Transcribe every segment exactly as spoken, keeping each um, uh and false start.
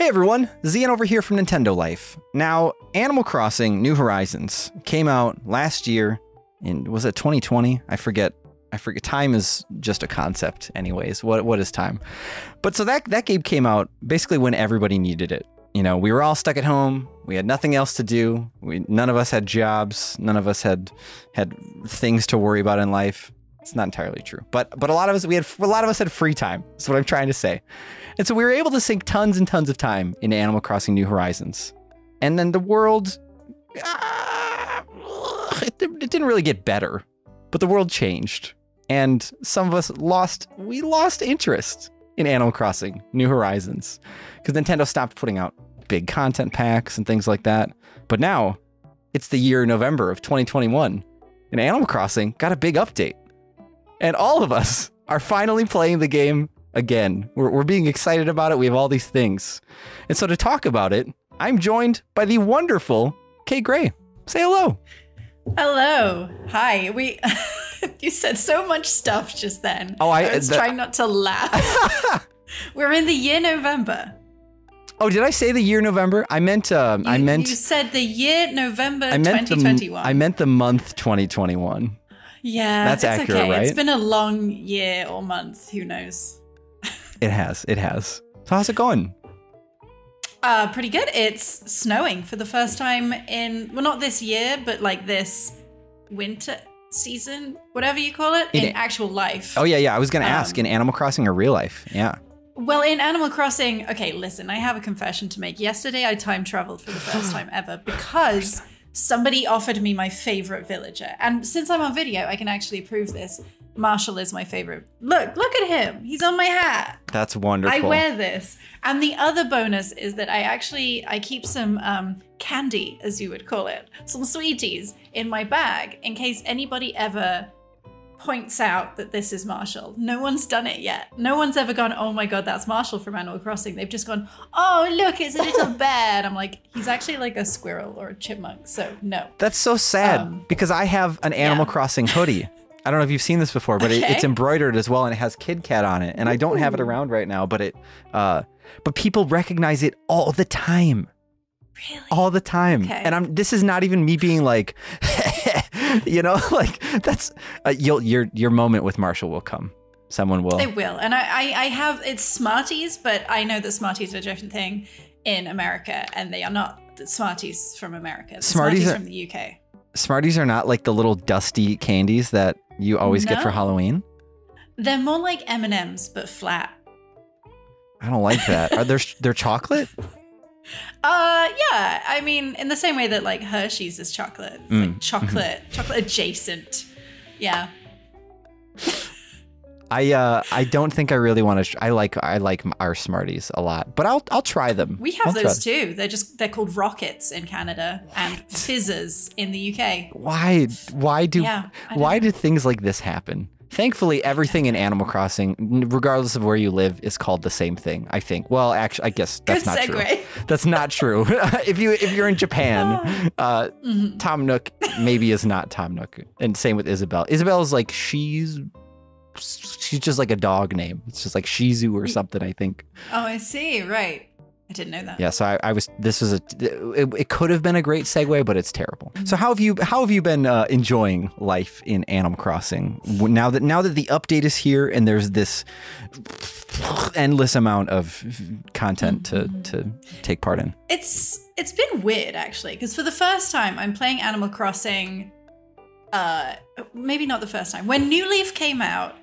Hey everyone, Zion over here from Nintendo Life. Now, Animal Crossing: New Horizons came out last year, and was it twenty twenty? I forget. I forget. Time is just a concept, anyways. What what is time? But so that that game came out basically when everybody needed it. You know, we were all stuck at home. We had nothing else to do. We none of us had jobs. None of us had had things to worry about in life. It's not entirely true, but but a lot of us we had a lot of us had free time. That's what I'm trying to say, and so we were able to sink tons and tons of time into Animal Crossing: New Horizons, and then the world ah, it, it didn't really get better, but the world changed, and some of us lost we lost interest in Animal Crossing: New Horizons because Nintendo stopped putting out big content packs and things like that. But now, it's the year November of twenty twenty-one, and Animal Crossing got a big update. And all of us are finally playing the game again. We're, we're being excited about it. We have all these things. And so to talk about it, I'm joined by the wonderful Kate Gray. Say hello. Hello. Hi. We. You said so much stuff just then. Oh, I, I was the, trying not to laugh. We're in the year November. Oh, did I say the year November? I meant. Uh, you, I meant. You said the year November I meant twenty twenty-one. The, I meant the month twenty twenty-one. Yeah, that's it's accurate, okay. Right? It's been a long year or month. Who knows? It has. It has. So how's it going? Uh, pretty good. It's snowing for the first time in, well, not this year, but like this winter season, whatever you call it, in, in actual life. Oh, yeah, yeah. I was going to um, ask, in Animal Crossing or real life? Yeah. Well, in Animal Crossing, okay, listen, I have a confession to make. Yesterday, I time traveled for the first time ever because somebody offered me my favorite villager. And since I'm on video, I can actually prove this. Marshall is my favorite. Look, look at him. He's on my hat. That's wonderful. I wear this. And the other bonus is that I actually, I keep some um, candy, as you would call it, some sweeties in my bag in case anybody ever points out that this is Marshall. No one's done it yet. No one's ever gone, oh my God, that's Marshall from Animal Crossing. They've just gone, oh, look, it's a little bear. And I'm like, he's actually like a squirrel or a chipmunk. So no. That's so sad um, because I have an Animal yeah. Crossing hoodie. I don't know if you've seen this before, but okay. it, it's embroidered as well. And it has Kit Kat on it. And I don't have it around right now, but it, uh, but people recognize it all the time. Really? All the time. Okay. And I'm, this is not even me being like, you know, like that's uh, you'll, your your moment with Marshall will come. Someone will. They will. And I, I, I have it's Smarties, but I know that Smarties are a different thing in America, and they are not the Smarties from America. The Smarties, Smarties are, from the U K. Smarties are not like the little dusty candies that you always no. get for Halloween. They're more like M and M's, but flat. I don't like that. Are there they're chocolate? Uh, yeah. I mean, in the same way that like Hershey's is chocolate, it's mm. like chocolate, chocolate adjacent. Yeah. I uh, I don't think I really want to. I like I like our Smarties a lot, but I'll I'll try them. We have I'll those too. They're just they're called rockets in Canada and fizzers in the U K. Why why do yeah, why know. do things like this happen? Thankfully, everything in Animal Crossing, regardless of where you live, is called the same thing, I think. Well, actually, I guess that's Good not segue. true. That's not true. if, you, if you're in Japan, uh, mm-hmm. Tom Nook maybe is not Tom Nook. And same with Isabelle. Isabelle is like, she's she's just like a dog name. It's just like Shizu or something, I think. Oh, I see. Right. I didn't know that. Yeah, so I, I was. This was a. It, it could have been a great segue, but it's terrible. So how have you? How have you been uh, enjoying life in Animal Crossing now that now that the update is here and there's this endless amount of content to to take part in? It's it's been weird actually, because for the first time I'm playing Animal Crossing. Uh, maybe not the first time. When New Leaf came out,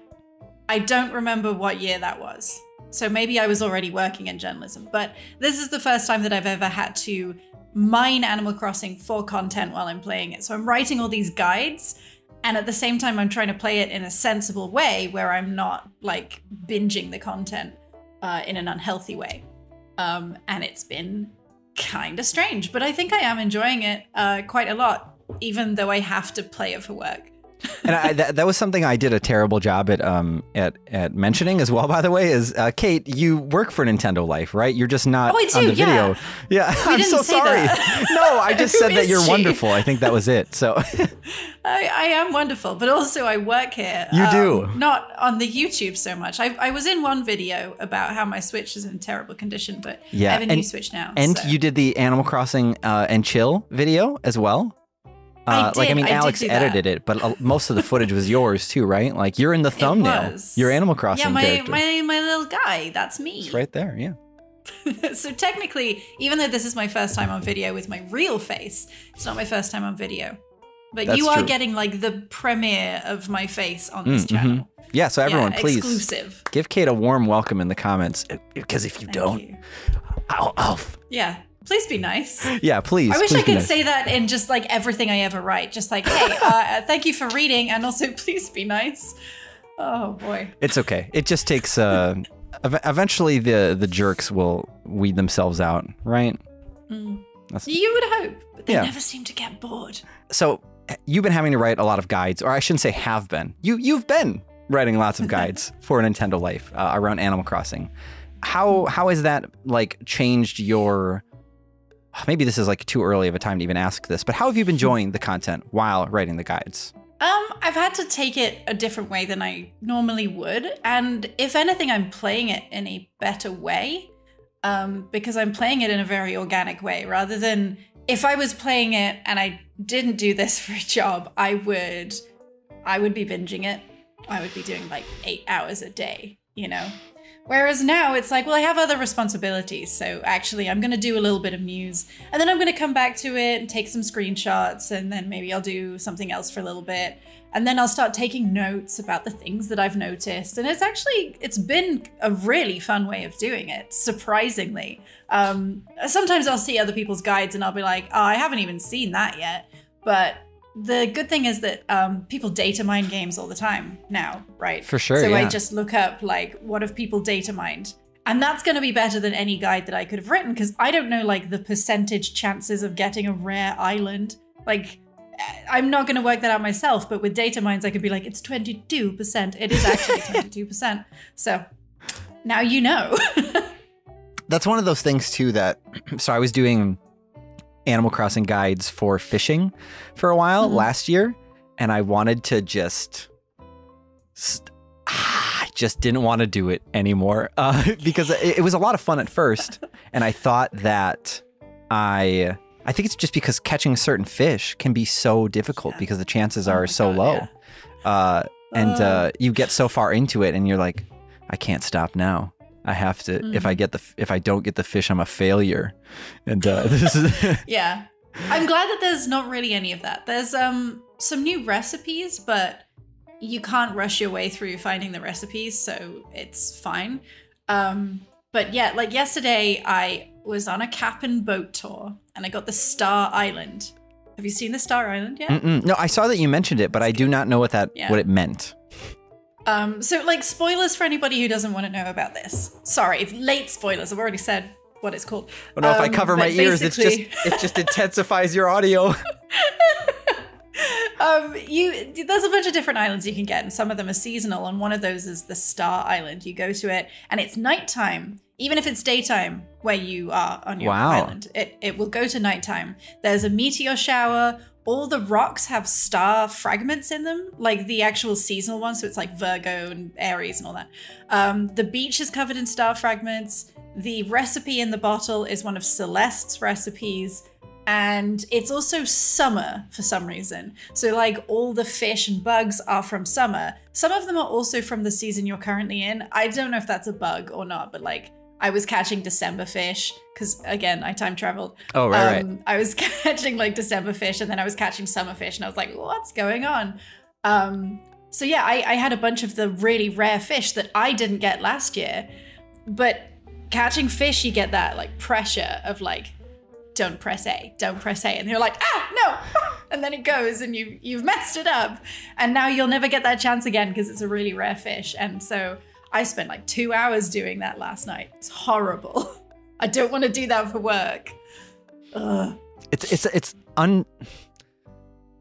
I don't remember what year that was. So maybe I was already working in journalism, but this is the first time that I've ever had to mine Animal Crossing for content while I'm playing it. So I'm writing all these guides, and at the same time, I'm trying to play it in a sensible way where I'm not like binging the content uh, in an unhealthy way. Um, and it's been kind of strange, but I think I am enjoying it uh, quite a lot, even though I have to play it for work. And I, that, that was something I did a terrible job at um at at mentioning as well. By the way, is uh, Kate, you work for Nintendo Life, right? You're just not oh, I do, on the yeah. video. Yeah, we I'm didn't so say sorry. That. No, I just said that you're she? wonderful. I think that was it. So I, I am wonderful, but also I work here. You um, do not on the YouTube so much. I I was in one video about how my Switch is in terrible condition, but yeah, I have a new and, Switch now. And so. you did the Animal Crossing uh, and Chill video as well. Uh, I did, like I mean, I Alex edited it, but uh, most of the footage was yours too, right? Like you're in the thumbnail. You're Animal Crossing yeah, my, character. Yeah, my my little guy. That's me. It's right there. Yeah. So technically, even though this is my first time on video with my real face, it's not my first time on video. But that's you are true. getting like the premiere of my face on this mm, channel. Mm-hmm. Yeah. So everyone, yeah, please exclusive. give Kate a warm welcome in the comments, because if you Thank don't, you. I'll, I'll yeah. Please be nice. Yeah, please. I wish please I could nice. say that in just like everything I ever write. Just like, hey, uh, thank you for reading, and also please be nice. Oh boy. It's okay. It just takes. Uh, eventually, the the jerks will weed themselves out, right? Mm. You would hope, but they yeah. never seem to get bored. So you've been having to write a lot of guides, or I shouldn't say have been. You you've been writing lots of guides for Nintendo Life uh, around Animal Crossing. How how has that like changed your? Maybe this is like too early of a time to even ask this, but how have you been enjoying the content while writing the guides? Um, I've had to take it a different way than I normally would. And if anything, I'm playing it in a better way um, because I'm playing it in a very organic way rather than if I was playing it and I didn't do this for a job, I would, I would be binging it. I would be doing like eight hours a day, you know? Whereas now it's like, well, I have other responsibilities. So actually I'm going to do a little bit of news and then I'm going to come back to it and take some screenshots and then maybe I'll do something else for a little bit. And then I'll start taking notes about the things that I've noticed. And it's actually, it's been a really fun way of doing it, surprisingly. Um, sometimes I'll see other people's guides and I'll be like, oh, I haven't even seen that yet. But the good thing is that um, people data mine games all the time now, right? For sure. So yeah. I just look up like, what have people data mined? And that's going to be better than any guide that I could have written because I don't know like the percentage chances of getting a rare island. Like, I'm not going to work that out myself, but with data mines, I could be like, it's twenty-two percent. It is actually twenty-two percent. So now you know. That's one of those things too that, so I was doing Animal Crossing guides for fishing for a while mm-hmm. last year. And I wanted to just, ah, I just didn't want to do it anymore uh, because it, it was a lot of fun at first. And I thought that I, I think it's just because catching certain fish can be so difficult yeah. because the chances oh are so God, low. Yeah. Uh, and uh. Uh, you get so far into it and you're like, I can't stop now. I have to, mm. if I get the, if I don't get the fish, I'm a failure. And uh, this is. Yeah. I'm glad that there's not really any of that. There's um some new recipes, but you can't rush your way through finding the recipes. So it's fine. Um, but yeah, like yesterday I was on a Kapp'n boat tour and I got the Star Island. Have you seen the Star Island yet? Mm-mm. No, I saw that you mentioned it, but I do not know what that, yeah. what it meant. Um, so like spoilers for anybody who doesn't want to know about this. Sorry, it's late spoilers. I've already said what it's called. Well, no, um, if I cover my ears, it's just, it just intensifies your audio. um, you, there's a bunch of different islands you can get and some of them are seasonal. And one of those is the Star Island. You go to it and it's nighttime. Even if it's daytime where you are on your wow. island, it, it will go to nighttime. There's a meteor shower. All the rocks have star fragments in them, like the actual seasonal ones. So it's like Virgo and Aries and all that. Um, the beach is covered in star fragments. The recipe in the bottle is one of Celeste's recipes. And it's also summer for some reason. So like all the fish and bugs are from summer. Some of them are also from the season you're currently in. I don't know if that's a bug or not, but like I was catching December fish because, again, I time traveled. Oh, right, um, right. I was catching like December fish and then I was catching summer fish and I was like, what's going on? Um, so, yeah, I, I had a bunch of the really rare fish that I didn't get last year. But catching fish, you get that like pressure of like, don't press A, don't press A. And they're like, ah, no. And then it goes and you, you've messed it up. And now you'll never get that chance again because it's a really rare fish. And so I spent like two hours doing that last night. It's horrible. I don't want to do that for work. Ugh. It's it's it's un.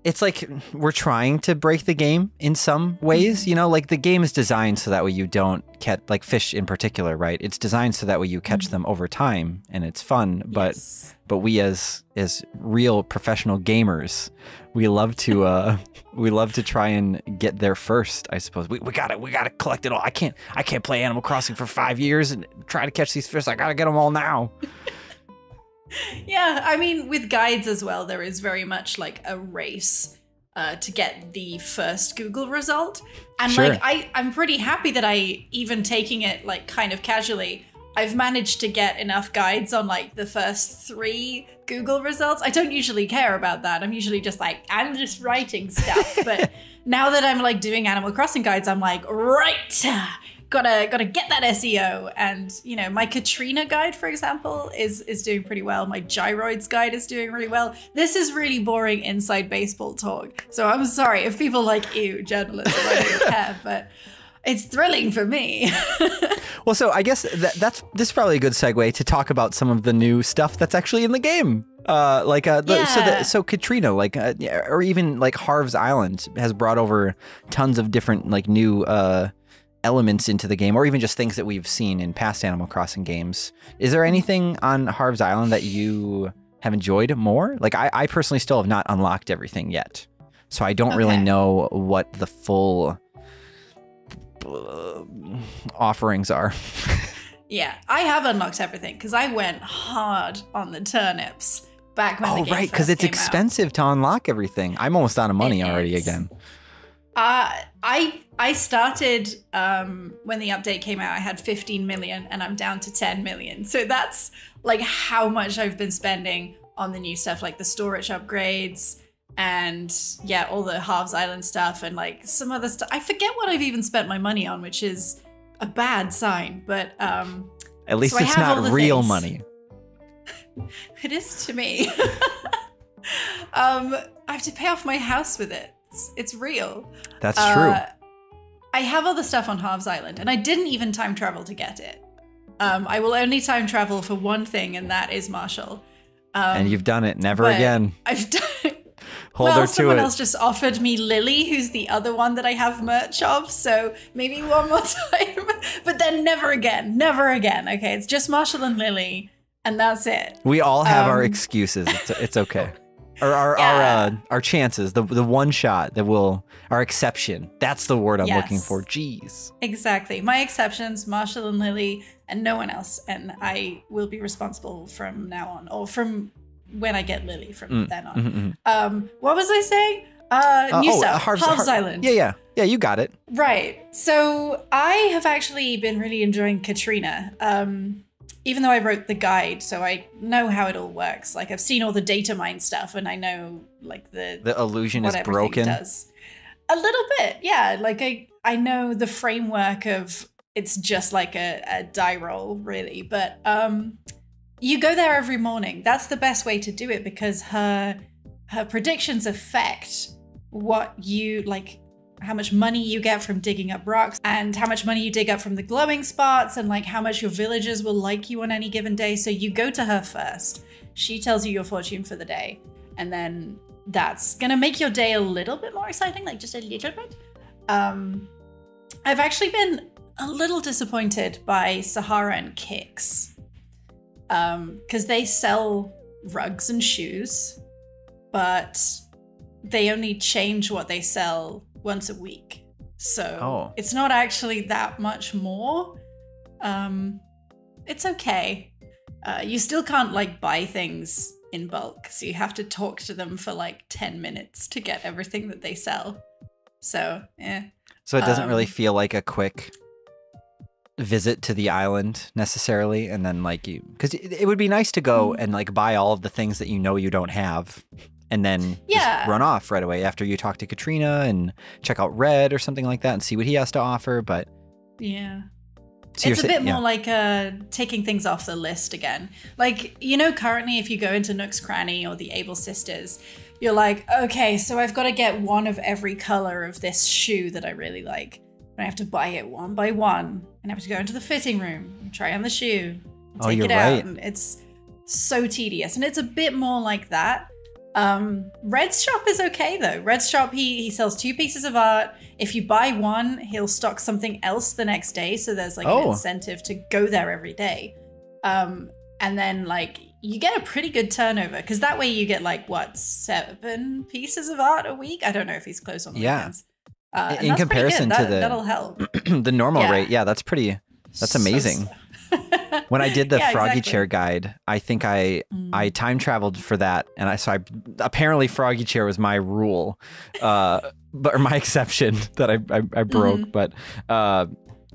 it's like we're trying to break the game in some ways, you know, like the game is designed so that way you don't catch, like fish in particular, right? It's designed so that way you catch them over time and it's fun, but yes. but we as as real professional gamers, we love to uh we love to try and get there first, I suppose. We we got to we got to collect it all. I can't I can't play Animal Crossing for five years and try to catch these fish. I got to get them all now. Yeah, I mean, with guides as well, there is very much like a race uh, to get the first Google result. And sure. like, I, I'm pretty happy that I, even taking it like kind of casually, I've managed to get enough guides on like the first three Google results. I don't usually care about that. I'm usually just like, I'm just writing stuff. But now that I'm like doing Animal Crossing guides, I'm like, right. Gotta, gotta get that S E O. And, you know, my Katrina guide, for example, is, is doing pretty well. My Gyroids guide is doing really well. This is really boring inside baseball talk. So I'm sorry if people like, ew, journalism, I don't care, but it's thrilling for me. Well, so I guess that, that's, this is probably a good segue to talk about some of the new stuff that's actually in the game. Uh, like uh, yeah. so, the, so Katrina, like, uh, or even like Harv's Island has brought over tons of different like new, uh, elements into the game, or even just things that we've seen in past Animal Crossing games. Is there anything on Harv's Island that you have enjoyed more? Like I, I personally still have not unlocked everything yet. So I don't okay. really know what the full uh, offerings are. Yeah, I have unlocked everything because I went hard on the turnips back when oh, the game right, because it's expensive out. to unlock everything. I'm almost out of money it already is. again. Uh, I I started um, when the update came out. I had fifteen million and I'm down to ten million. So that's like how much I've been spending on the new stuff, like the storage upgrades and yeah, all the Harv's Island stuff and like some other stuff. I forget what I've even spent my money on, which is a bad sign. But um, at least so it's not real things. money. It is to me. um, I have to pay off my house with it. It's real. That's true. Uh, I have all the stuff on Harv's Island and I didn't even time travel to get it. Um, I will only time travel for one thing and that is Marshall. Um, and you've done it. Never again. I've done Hold well, her to someone it. else just offered me Lily, who's the other one that I have merch of. So maybe one more time, but then never again, never again. Okay. It's just Marshall and Lily and that's it. We all have um, our excuses. It's, it's okay. Or our yeah. our, uh, our chances, the the one shot that will, our exception. That's the word I'm yes. looking for. Jeez. Exactly. My exceptions, Marshall and Lily, and no one else. And I will be responsible from now on, or from when I get Lily from mm. then on. Mm -hmm. um, what was I saying? Uh, uh, new oh, stuff, Harv's, Harv's Island. Yeah, yeah. Yeah, you got it. Right. So I have actually been really enjoying Katrina. Um Even though I wrote the guide, so I know how it all works. Like I've seen all the data mine stuff and I know like the- The illusion is broken. Does. A little bit, yeah. Like I, I know the framework of, it's just like a, a die roll really, but um, you go there every morning. That's the best way to do it because her, her predictions affect what you like, how much money you get from digging up rocks and how much money you dig up from the glowing spots and like how much your villagers will like you on any given day. So you go to her first. She tells you your fortune for the day. And then that's gonna make your day a little bit more exciting, like just a little bit. Um, I've actually been a little disappointed by Sahara and Kicks um, because they sell rugs and shoes, but they only change what they sell once a week. So oh. it's not actually that much more. Um, it's okay. Uh, you still can't like buy things in bulk. So you have to talk to them for like ten minutes to get everything that they sell. So, yeah. So it doesn't um, really feel like a quick visit to the island necessarily. And then like you, because it, it would be nice to go mm-hmm. and like buy all of the things that you know you don't have. And then yeah. just run off right away after you talk to Katrina and check out Red or something like that and see what he has to offer. But yeah, so it's a bit yeah. more like uh, taking things off the list again. Like, you know, currently if you go into Nook's Cranny or the Able Sisters, you're like, okay, so I've got to get one of every color of this shoe that I really like. And I have to buy it one by one and I have to go into the fitting room and try on the shoe and oh, take it right. out. And it's so tedious. And it's a bit more like that. Um, Red's shop is okay though. Red's shop, he, he sells two pieces of art. If you buy one, he'll stock something else the next day. So there's like oh. an incentive to go there every day. Um, and then like you get a pretty good turnover because that way you get like, what, seven pieces of art a week? I don't know if he's closed on the yeah. weekends. Uh, in comparison that, to the that'll help. the normal yeah. rate. Yeah, that's pretty, that's amazing. So, so. When I did the yeah, Froggy exactly. Chair guide, I think I mm. I time traveled for that. And I so I apparently Froggy Chair was my rule, uh, but or my exception that I, I, I broke. Mm. But uh,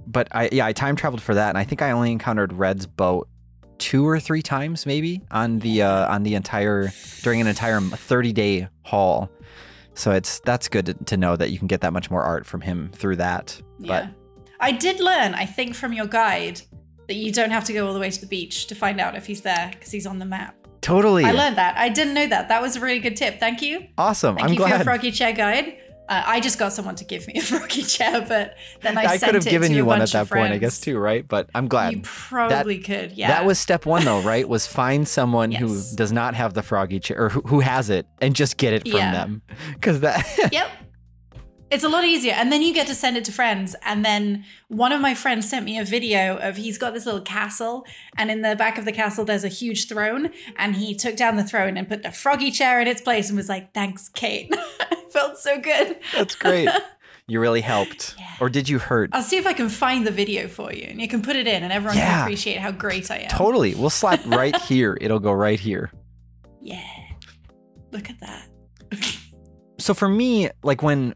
but I yeah, I time traveled for that. And I think I only encountered Red's boat two or three times maybe on the uh, on the entire during an entire thirty day haul. So it's that's good to, to know that you can get that much more art from him through that. Yeah. But I did learn, I think, from your guide that you don't have to go all the way to the beach to find out if he's there because he's on the map. Totally. I learned that. I didn't know that. That was a really good tip. Thank you. Awesome. Thank I'm you glad. for your Froggy Chair guide. Uh, I just got someone to give me a Froggy Chair, but then I, I sent it to I could have given you one at that friends. point, I guess, too, right? But I'm glad. You probably that, could, yeah. That was step one, though, right? Was find someone yes. who does not have the Froggy Chair, or who, who has it, and just get it from yeah. them. Because that... yep. It's a lot easier. And then you get to send it to friends. And then one of my friends sent me a video of he's got this little castle. And in the back of the castle, there's a huge throne. And he took down the throne and put the Froggy Chair in its place and was like, thanks, Kate. Felt so good. That's great. You really helped. Yeah. Or did you hurt? I'll see if I can find the video for you. And you can put it in and everyone yeah. can appreciate how great I am. Totally. We'll slap right here. It'll go right here. Yeah. Look at that. So for me, like when...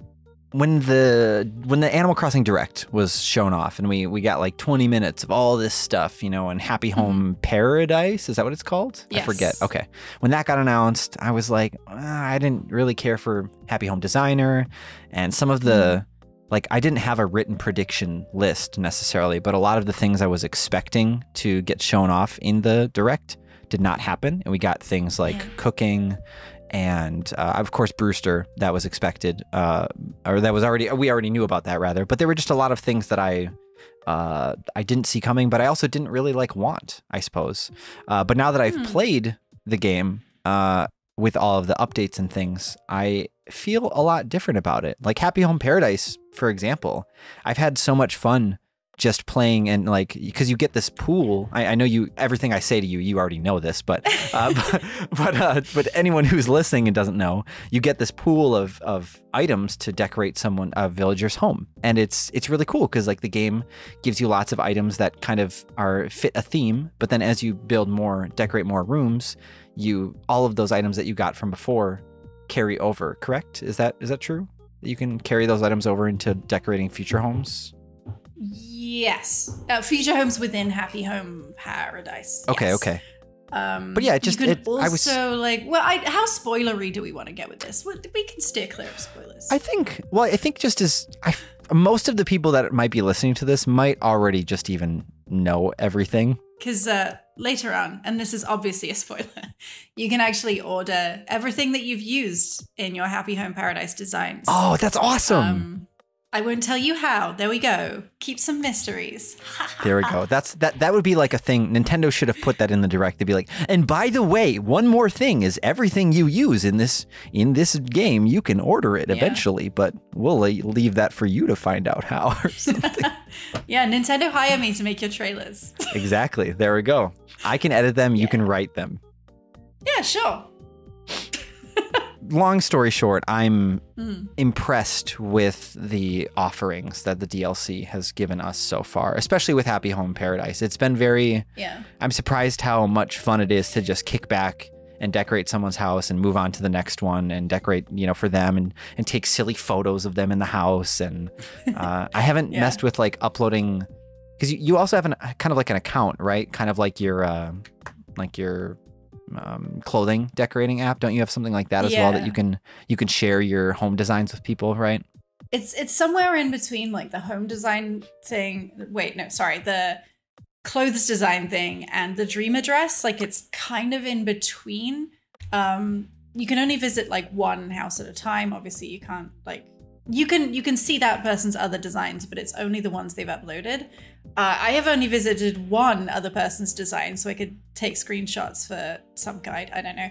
When the when the Animal Crossing Direct was shown off and we, we got like twenty minutes of all this stuff, you know, and Happy Home mm-hmm. Paradise, is that what it's called? Yes. I forget. Okay. When that got announced, I was like, uh, I didn't really care for Happy Home Designer. And some of the, mm-hmm. like, I didn't have a written prediction list necessarily, but a lot of the things I was expecting to get shown off in the Direct did not happen. And we got things like yeah. cooking. And uh, of course, Brewster, that was expected, uh, or that was already, we already knew about that rather, but there were just a lot of things that I, uh, I didn't see coming, but I also didn't really like want, I suppose. Uh, but now that I've mm. played the game uh, with all of the updates and things, I feel a lot different about it. Like Happy Home Paradise, for example, I've had so much fun just playing and like, because you get this pool. I, I know you, everything I say to you, you already know this, but uh, but but, uh, but anyone who's listening and doesn't know, you get this pool of of items to decorate someone a villager's home, and it's it's really cool because like the game gives you lots of items that kind of are fit a theme, but then as you build more, decorate more rooms, you all of those items that you got from before carry over. Correct? Is that is that true? You can carry those items over into decorating future homes. Yeah. Yes, uh, future homes within Happy Home Paradise. Yes. Okay, okay. Um, but yeah, it just you could it, also I was, like, well, I, how spoilery do we want to get with this? We can steer clear of spoilers. I think. Well, I think just as I, most of the people that might be listening to this might already just even know everything. Because uh, later on, and this is obviously a spoiler, you can actually order everything that you've used in your Happy Home Paradise designs. Oh, that's awesome. Um, I won't tell you how. There we go. Keep some mysteries. There we go. That's that. That would be like a thing. Nintendo should have put that in the Direct. They'd be like, and by the way, one more thing is everything you use in this in this game, you can order it yeah. eventually. But we'll leave that for you to find out how. Or something. Yeah, Nintendo hire me to make your trailers. Exactly. There we go. I can edit them. You yeah. can write them. Yeah, sure. Long story short, I'm mm. impressed with the offerings that the D L C has given us so far, especially with Happy Home Paradise. It's been very, yeah. I'm surprised how much fun it is to just kick back and decorate someone's house and move on to the next one and decorate, you know, for them and, and take silly photos of them in the house. And uh, I haven't yeah. messed with like uploading, because you, you also have an kind of like an account, right? Kind of like your, uh, like your, Um, clothing decorating app. Don't you have something like that as yeah. well that you can you can share your home designs with people, right? It's it's somewhere in between like the home design thing. Wait, no, sorry, the clothes design thing and the dream address. Like it's kind of in between. Um, you can only visit like one house at a time. Obviously, you can't like you can you can see that person's other designs, but it's only the ones they've uploaded. Uh, I have only visited one other person's design, so I could take screenshots for some guide, I don't know.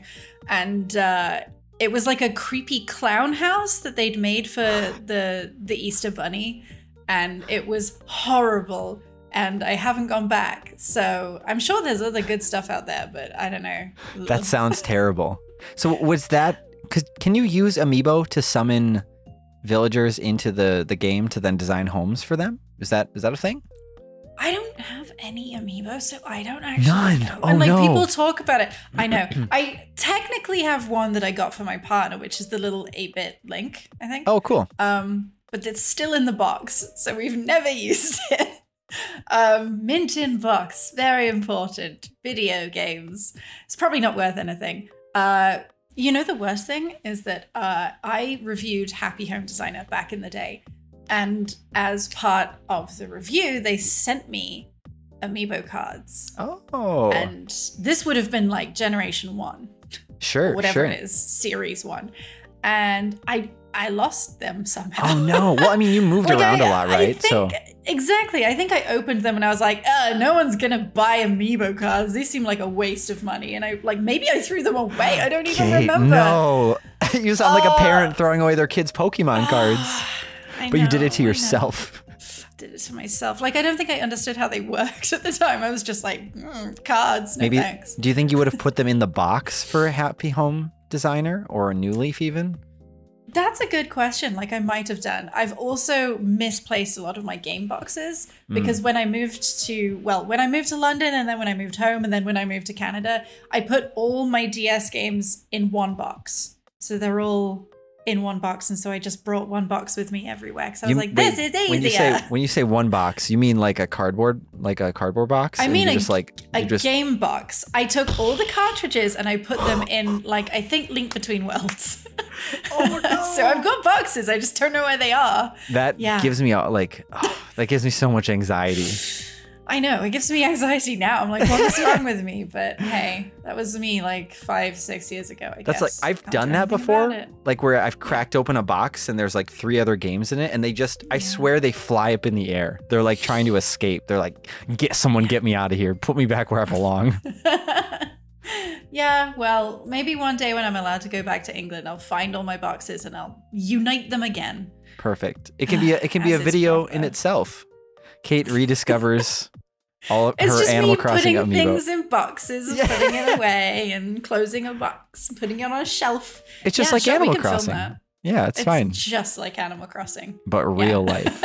And uh, It was like a creepy clown house that they'd made for the the Easter Bunny, and it was horrible. And I haven't gone back, so I'm sure there's other good stuff out there, but I don't know. That sounds terrible. So was that? Cause can you use Amiibo to summon villagers into the the game to then design homes for them? Is that is that a thing? I don't have any Amiibo, so I don't actually None. Know. Oh, and like no. people talk about it. I know. I technically have one that I got for my partner, which is the little eight bit Link, I think. Oh, cool. Um, but it's still in the box, so we've never used it. Um, mint in box, very important. Video games. It's probably not worth anything. Uh, you know, the worst thing is that uh, I reviewed Happy Home Designer back in the day. And as part of the review, they sent me Amiibo cards. Oh. And this would have been like generation one. Sure, whatever sure. it is, series one. And I I lost them somehow. Oh, no. Well, I mean, you moved like around I, a lot, right? I think, so Exactly. I think I opened them and I was like, oh, no one's going to buy Amiibo cards. These seem like a waste of money. And I like, maybe I threw them away. I don't even Kate, remember. No. You sound uh, like a parent throwing away their kids' Pokemon cards. I but know, you did it to yourself. I did it to myself. Like, I don't think I understood how they worked at the time. I was just like, mm, cards, no Maybe, thanks. Do you think you would have put them in the box for a Happy Home Designer or a New Leaf even? That's a good question. Like, I might have done. I've also misplaced a lot of my game boxes because mm. when I moved to, well, when I moved to London and then when I moved home and then when I moved to Canada, I put all my D S games in one box. So they're all in one box, and so I just brought one box with me everywhere because I was you, like, "This wait, is easier." When you say when you say one box, you mean like a cardboard, like a cardboard box? I mean, a, just like a just... game box. I took all the cartridges and I put them in, like I think, Link Between Worlds. Oh no! So I've got boxes. I just don't know where they are. That yeah. gives me like oh, that gives me so much anxiety. I know, it gives me anxiety now. I'm like, what is wrong with me? But hey, that was me like five, six years ago, I guess. That's like, I've done that before, like where I've cracked open a box and there's like three other games in it and they just, yeah. I swear they fly up in the air. They're like trying to escape. They're like, get someone, get me out of here. Put me back where I belong. Yeah, well, maybe one day when I'm allowed to go back to England, I'll find all my boxes and I'll unite them again. Perfect. It can be a, it can be a video in itself. Kate rediscovers all of it's her Animal Crossing Amiibo. It's just me putting things in boxes and yeah. putting it away and closing a box and putting it on a shelf. It's just yeah, like sure, Animal Crossing. Yeah, it's, it's fine. It's just like Animal Crossing. But real yeah. life.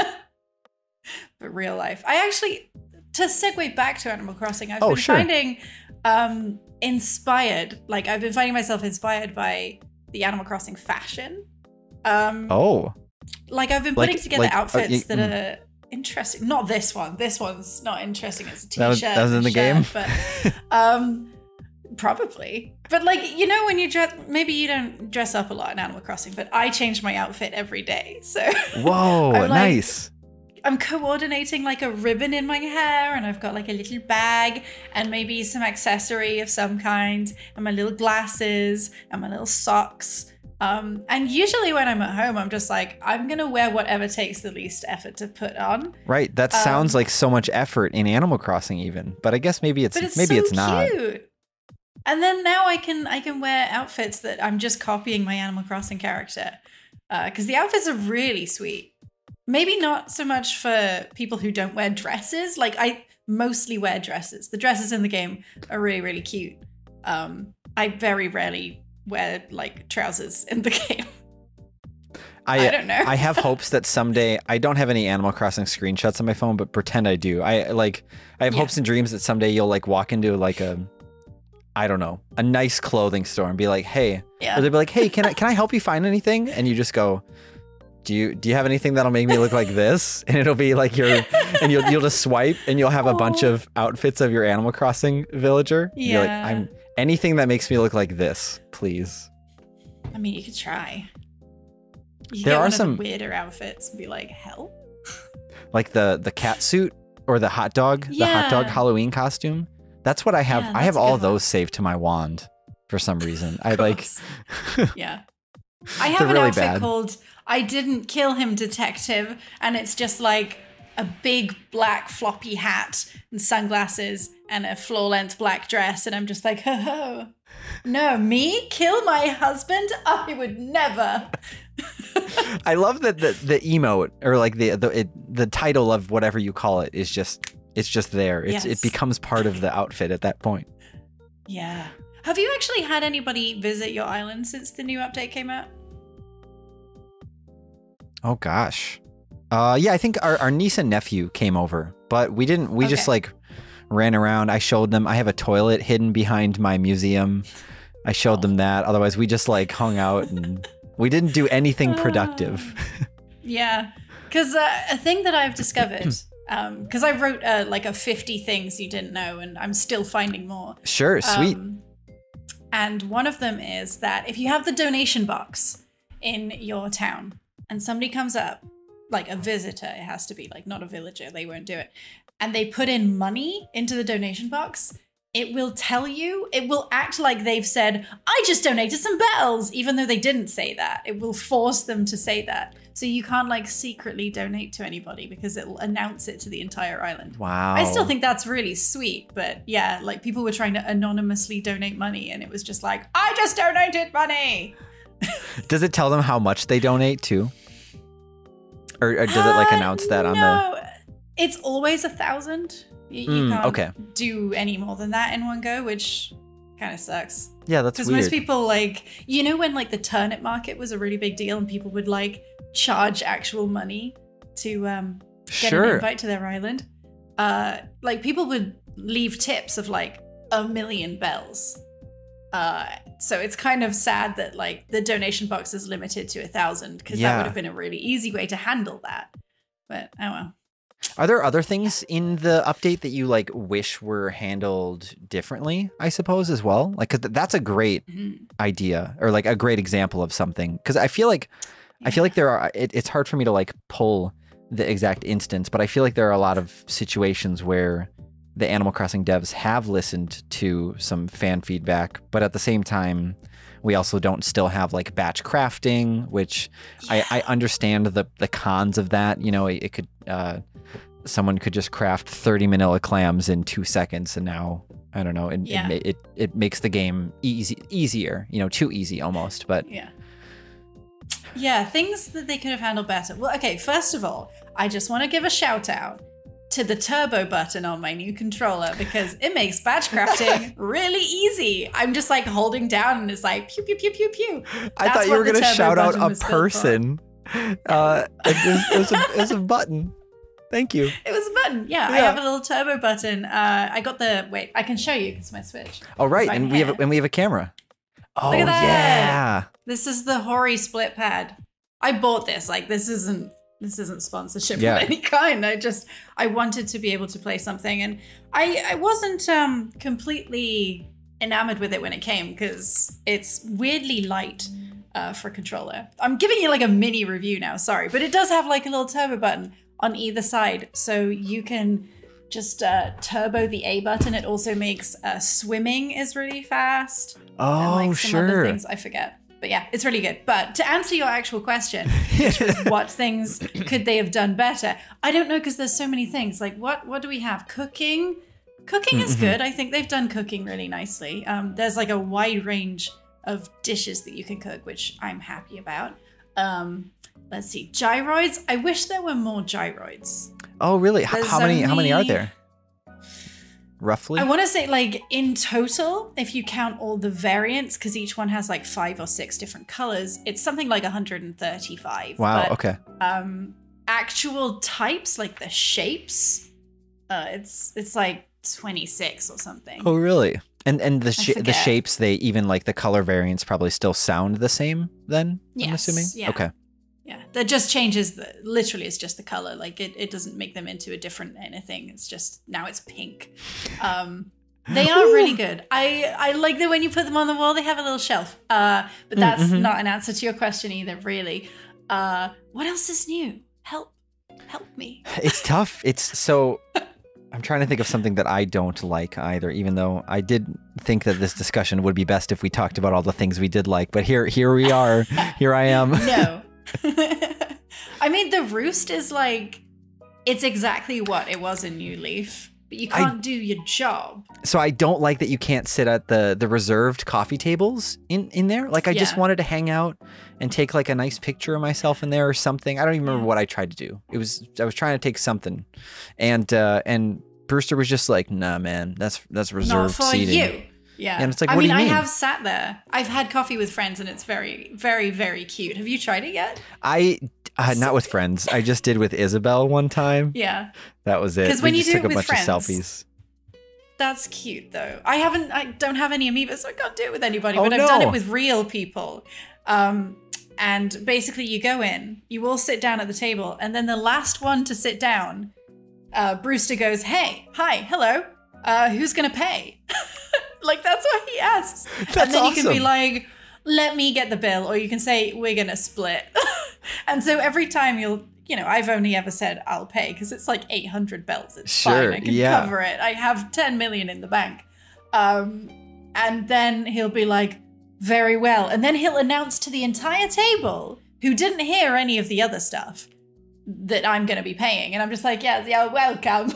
But real life. I actually, to segue back to Animal Crossing, I've oh, been sure. finding um, inspired, like I've been finding myself inspired by the Animal Crossing fashion. Um, oh. Like I've been putting like, together like, outfits uh, you, that are... interesting. Not this one. This one's not interesting. It's a t-shirt. That was in the game? But, um, probably. But like, you know, when you dress, maybe you don't dress up a lot in Animal Crossing, but I change my outfit every day. So whoa, I'm like, nice. I'm coordinating like a ribbon in my hair and I've got like a little bag and maybe some accessory of some kind and my little glasses and my little socks. Um, and usually when I'm at home, I'm just like, I'm going to wear whatever takes the least effort to put on. Right. That um, sounds like so much effort in Animal Crossing even, but I guess maybe it's, but it's maybe so it's not. Cute. And then now I can, I can wear outfits that I'm just copying my Animal Crossing character. Uh, cause the outfits are really sweet. Maybe not so much for people who don't wear dresses. Like I mostly wear dresses. The dresses in the game are really, really cute. Um, I very rarely wear like trousers in the game. I, I don't know. I have hopes that someday, I don't have any Animal Crossing screenshots on my phone, but pretend I do. I like, I have yeah. hopes and dreams that someday you'll like walk into like a, I don't know, a nice clothing store and be like, hey, yeah. or they'll be like, hey, can I, can I help you find anything? And you just go, do you, do you have anything that'll make me look like this? And it'll be like your, and you'll, you'll just swipe and you'll have oh. a bunch of outfits of your Animal Crossing villager. Yeah. You're like, I'm, anything that makes me look like this, please. I mean, you could try. You could there get are one some of the weirder outfits and be like, "Help!" Like the the cat suit or the hot dog, yeah. the hot dog Halloween costume. That's what I have. Yeah, I have all those saved to my wand for some reason. I like. yeah, I have an really outfit bad. called "I Didn't Kill Him, Detective," and it's just like a big black floppy hat and sunglasses and a floor-length black dress, and I'm just like, oh, no, me? Kill my husband? I would never. I love that the, the emo, or like the the, it, the title of whatever you call it, is just, it's just there. It's, yes. It becomes part of the outfit at that point. Yeah. Have you actually had anybody visit your island since the new update came out? Oh, gosh. Uh, yeah, I think our, our niece and nephew came over, but we didn't, we okay. just like ran around. I showed them, I have a toilet hidden behind my museum. I showed oh. them that. Otherwise we just like hung out and we didn't do anything productive. Uh, yeah. Cause uh, a thing that I've discovered, um, cause I wrote uh, like a fifty things you didn't know, and I'm still finding more. Sure. Sweet. Um, and one of them is that if you have the donation box in your town and somebody comes up, like a visitor, it has to be, like, not a villager, they won't do it, and they put in money into the donation box, it will tell you, it will act like they've said, I just donated some bells, even though they didn't say that. It will force them to say that. So you can't, like, secretly donate to anybody because it'll announce it to the entire island. Wow. I still think that's really sweet, but yeah, like, people were trying to anonymously donate money, and it was just like, I just donated money! Does it tell them how much they donate, too? Or, or does it like announce that uh, no. on the... It's always a thousand. You, mm, you can't okay. do any more than that in one go, which kind of sucks. Yeah, that's weird. Because most people like, you know, when like the turnip market was a really big deal and people would like charge actual money to um, get sure. an invite to their island. Uh, like people would leave tips of like a million bells. Uh, so it's kind of sad that like the donation box is limited to a thousand because yeah. that would have been a really easy way to handle that. But oh well. Are there other things yeah. in the update that you like wish were handled differently, I suppose, as well? Like, cause that's a great mm-hmm. idea, or like a great example of something. Cause I feel like, yeah. I feel like there are, it, it's hard for me to like pull the exact instance, but I feel like there are a lot of situations where the Animal Crossing devs have listened to some fan feedback, but at the same time, we also don't still have like batch crafting, which yeah. I, I understand the the cons of that. You know, it, it could uh, someone could just craft thirty manila clams in two seconds, and now I don't know. It yeah. it, it it makes the game easy easier. You know, too easy almost. But yeah, yeah, things that they could have handled better. Well, okay, first of all, I just want to give a shout out to the turbo button on my new controller because it makes batch crafting really easy. I'm just like holding down and it's like pew, pew, pew, pew, pew. That's I thought you were going to shout out a person. Uh, it, was, it, was a, it was a button. Thank you. It was a button. Yeah, yeah. I have a little turbo button. Uh, I got the, wait, I can show you because my Switch. Oh, right. Right and, we have a, and we have a camera. Oh, look at that. Yeah. This is the Hori split pad. I bought this. Like, this isn't. This isn't sponsorship yeah. of any kind. I just, I wanted to be able to play something. And I, I wasn't um, completely enamored with it when it came because it's weirdly light uh, for a controller. I'm giving you like a mini review now, sorry. But it does have like a little turbo button on either side. So you can just uh, turbo the A button. It also makes uh, swimming is really fast. Oh, and, like, some sure. other things I forget. But yeah, it's really good. But to answer your actual question, which was what things could they have done better? I don't know because there's so many things. Like what what do we have? Cooking? Cooking is mm-hmm. good. I think they've done cooking really nicely. Um, there's like a wide range of dishes that you can cook, which I'm happy about. Um, let's see. Gyroids. I wish there were more gyroids. Oh, really? There's how many only... how many are there? Roughly? I want to say like in total, if you count all the variants, because each one has like five or six different colors, it's something like one hundred thirty-five. Wow, but, okay. Um, actual types, like the shapes, uh, it's it's like twenty-six or something. Oh, really? And and the, sh the shapes, they even like the color variants probably still sound the same then, yes, I'm assuming? Yeah. Okay. Yeah, that just changes, the, literally it's just the color. Like it, it doesn't make them into a different anything. It's just, now it's pink. Um, they are Ooh. Really good. I, I like that when you put them on the wall, they have a little shelf. Uh, but that's mm-hmm. not an answer to your question either, really. Uh, what else is new? Help, help me. It's tough. It's so, I'm trying to think of something that I don't like either, even though I did think that this discussion would be best if we talked about all the things we did like, but here, here we are, here I am. No. I mean, the Roost is like, It's exactly what it was in New Leaf, but you can't I, do your job. So I don't like that you can't sit at the the reserved coffee tables in, in there. Like I yeah. just wanted to hang out and take like a nice picture of myself in there or something. I don't even remember what I tried to do. It was, I was trying to take something, and uh, and Brewster was just like, nah, man, that's that's reserved seating. Not for you. Yeah. And it's like, I what mean, do you mean? I have sat there. I've had coffee with friends and it's very, very, very cute. Have you tried it yet? I, uh, not with friends. I just did with Isabelle one time. Yeah. That was it. Because when we you just do took it with a bunch friends, of selfies. That's cute though. I haven't, I don't have any Amiibo, so I can't do it with anybody, oh, but I've no. done it with real people. Um, and basically you go in, you all sit down at the table, and then the last one to sit down, uh, Brewster goes, hey, hi, hello, uh, who's gonna pay? Like, that's what he asks. That's and then awesome. You can be like, let me get the bill. Or you can say, we're going to split. And so every time you'll, you know, I've only ever said I'll pay because it's like eight hundred bells. It's sure, fine. I can yeah. cover it. I have ten million in the bank. Um, and then he'll be like, very well. And then he'll announce to the entire table who didn't hear any of the other stuff that I'm going to be paying. And I'm just like, yeah, yeah, welcome.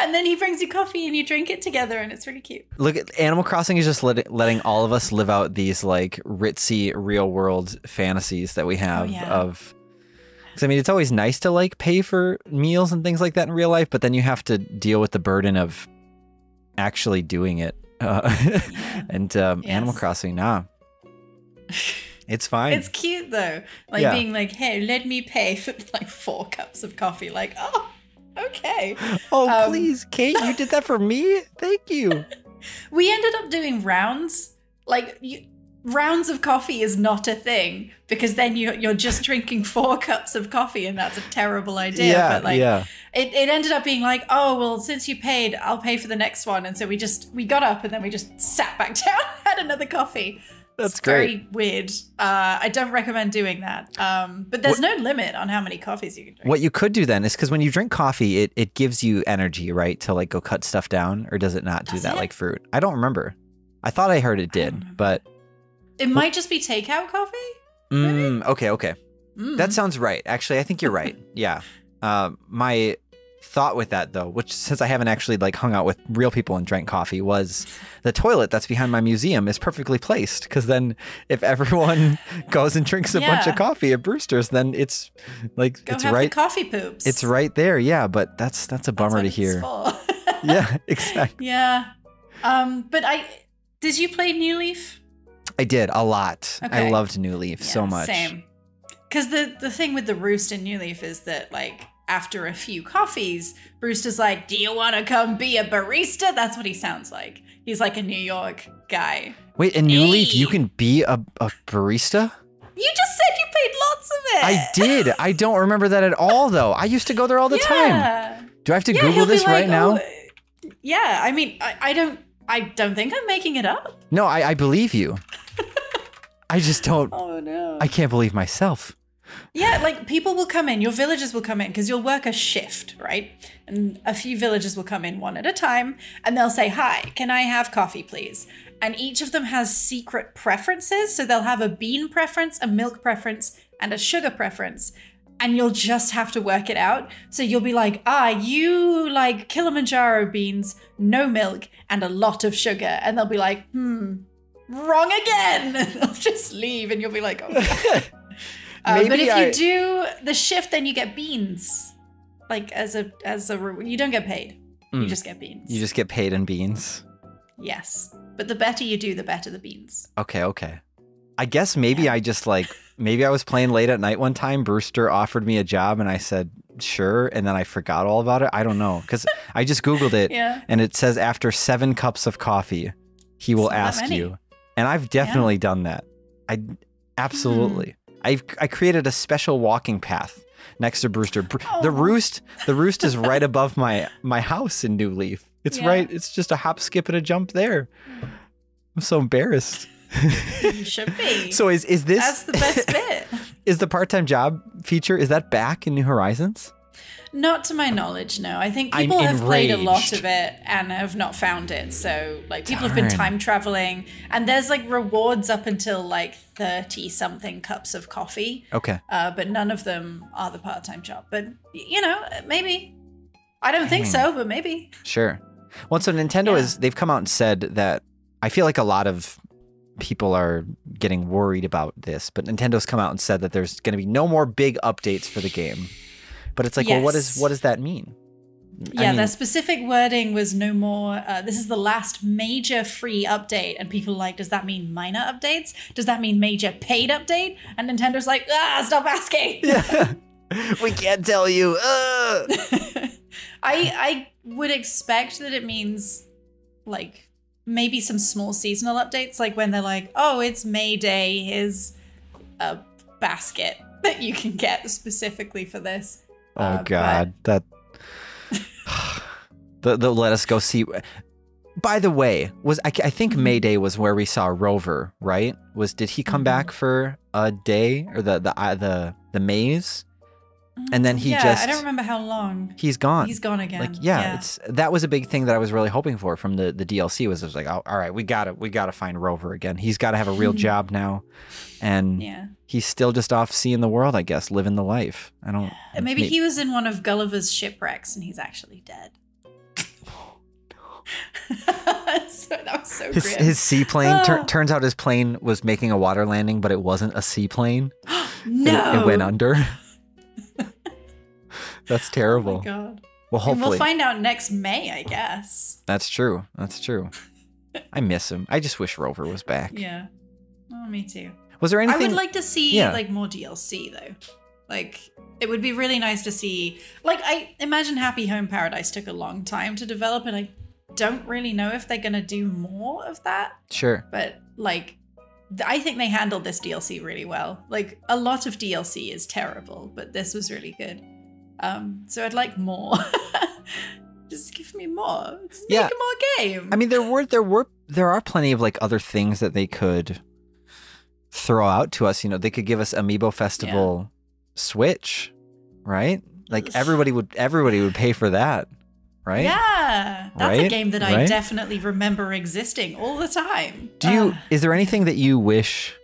And then he brings you coffee and you drink it together and it's really cute. Look, Animal Crossing is just let, letting all of us live out these like ritzy real world fantasies that we have oh, yeah. of. Because I mean, it's always nice to like pay for meals and things like that in real life, but then you have to deal with the burden of actually doing it. Uh, yeah. And um, yes. Animal Crossing, nah. It's fine. It's cute though. Like yeah. being like, hey, let me pay for like four cups of coffee. Like, oh. Okay. Oh, um, please, Kate, you did that for me? Thank you. We ended up doing rounds. Like, you, rounds of coffee is not a thing because then you, you're just drinking four cups of coffee and that's a terrible idea. Yeah, but like, yeah. it, it ended up being like, oh, well, since you paid, I'll pay for the next one. And so we just, we got up and then we just sat back down and had another coffee. That's it's great. Very weird. Uh, I don't recommend doing that. Um, but there's what, no limit on how many coffees you can drink. What you could do then is because when you drink coffee, it, it gives you energy, right? To like go cut stuff down, or does it not do does that it? Like fruit? I don't remember. I thought I heard it did, but. It well, might just be takeout coffee? Mm, okay, okay. Mm. That sounds right. Actually, I think you're right. Yeah. Uh, my thought with that though, which since I haven't actually like hung out with real people and drank coffee, was the toilet that's behind my museum is perfectly placed because then if everyone goes and drinks a yeah. bunch of coffee at Brewster's, then it's like Go it's have right the coffee poops. It's right there, yeah. But that's that's a bummer that's to hear. Yeah, exactly. Yeah, um, but I did you play New Leaf? I did a lot. Okay. I loved New Leaf yeah, so much. Same, because the the thing with the Roost in New Leaf is that like. After a few coffees, Brewster's like, do you want to come be a barista? That's what he sounds like. He's like a New York guy. Wait, in New hey. Leaf, you can be a, a barista? You just said you played lots of it. I did. I don't remember that at all, though. I used to go there all the yeah. time. Do I have to yeah, Google this like, right now? Oh, yeah, I mean, I, I don't I don't think I'm making it up. No, I, I believe you. I just don't. Oh, no. I can't believe myself. Yeah, like people will come in, your villagers will come in because you'll work a shift, right? And a few villagers will come in one at a time and they'll say, hi, can I have coffee, please? And each of them has secret preferences. So they'll have a bean preference, a milk preference, and a sugar preference. And you'll just have to work it out. So you'll be like, ah, you like Kilimanjaro beans, no milk, and a lot of sugar. And they'll be like, hmm, wrong again. And they'll just leave and you'll be like, oh my God. Uh, but if I... you do the shift, then you get beans, like as a as a you don't get paid. Mm. You just get beans. You just get paid in beans. Yes, but the better you do, the better the beans. Okay, okay. I guess maybe yeah. I just like maybe I was playing late at night one time. Brewster offered me a job, and I said sure, and then I forgot all about it. I don't know because I just Googled it, yeah. and it says after seven cups of coffee, he will ask you, and I've definitely yeah. done that. I absolutely. Mm. I've, I created a special walking path next to Brewster. Br oh. The roost, the roost is right above my my house in New Leaf. It's yeah. right. It's just a hop, skip, and a jump there. I'm so embarrassed. You should be. So is is this? That's the best bit. Is the part-time job feature? Is that back in New Horizons? Not to my knowledge, no. I think people I'm have enraged. played a lot of it and have not found it. So, like, people Darn. have been time traveling, and there's like rewards up until like thirty something cups of coffee. Okay. Uh, but none of them are the part-time job. But, you know, maybe. I don't I think mean, so, but maybe. Sure. Well, so Nintendo yeah. is, they've come out and said that I feel like a lot of people are getting worried about this, but Nintendo's come out and said that there's going to be no more big updates for the game. But it's like, yes. well, what is what does that mean? Yeah, I mean, their specific wording was no more. Uh, this is the last major free update, and people are like, does that mean minor updates? Does that mean major paid update? And Nintendo's like, ah, stop asking. Yeah. We can't tell you. Uh. I I would expect that it means like maybe some small seasonal updates, like when they're like, oh, it's May Day, here's a basket that you can get specifically for this. Oh uh, God, but... that the, the let us go see. By the way, was I, I think May Day was where we saw Rover, right? Was did he come mm-hmm. back for a day or the the the the maze? And then he yeah, just I don't remember how long he's gone. He's gone again. Like yeah, yeah, it's that was a big thing that I was really hoping for from the the D L C was it was like, oh, all right, we gotta we gotta find Rover again. He's got to have a real job now, and yeah. he's still just off seeing the world, I guess, living the life. I don't. Yeah. Maybe me. he was in one of Gulliver's shipwrecks and he's actually dead. Oh, no. So that was so his, grim. His seaplane oh. tur turns out his plane was making a water landing, but it wasn't a seaplane. No, it, it went under. That's terrible. Oh my God. Well, hopefully. And we'll find out next May, I guess. That's true. That's true. I miss him. I just wish Rover was back. Yeah. Oh, me too. Was there anything? I would like to see yeah. like more D L C though. Like it would be really nice to see. Like I imagine Happy Home Paradise took a long time to develop, and I don't really know if they're gonna do more of that. Sure. But like. I think they handled this D L C really well. Like a lot of D L C is terrible, but this was really good. Um, so I'd like more. Just give me more. Just yeah. make a more game. I mean, there were there were there are plenty of like other things that they could throw out to us. You know, they could give us Amiibo Festival yeah. Switch, right? Like everybody would everybody would pay for that. Right? Yeah, that's right? a game that I right? definitely remember existing all the time. Do you? Ah. Is there anything that you wish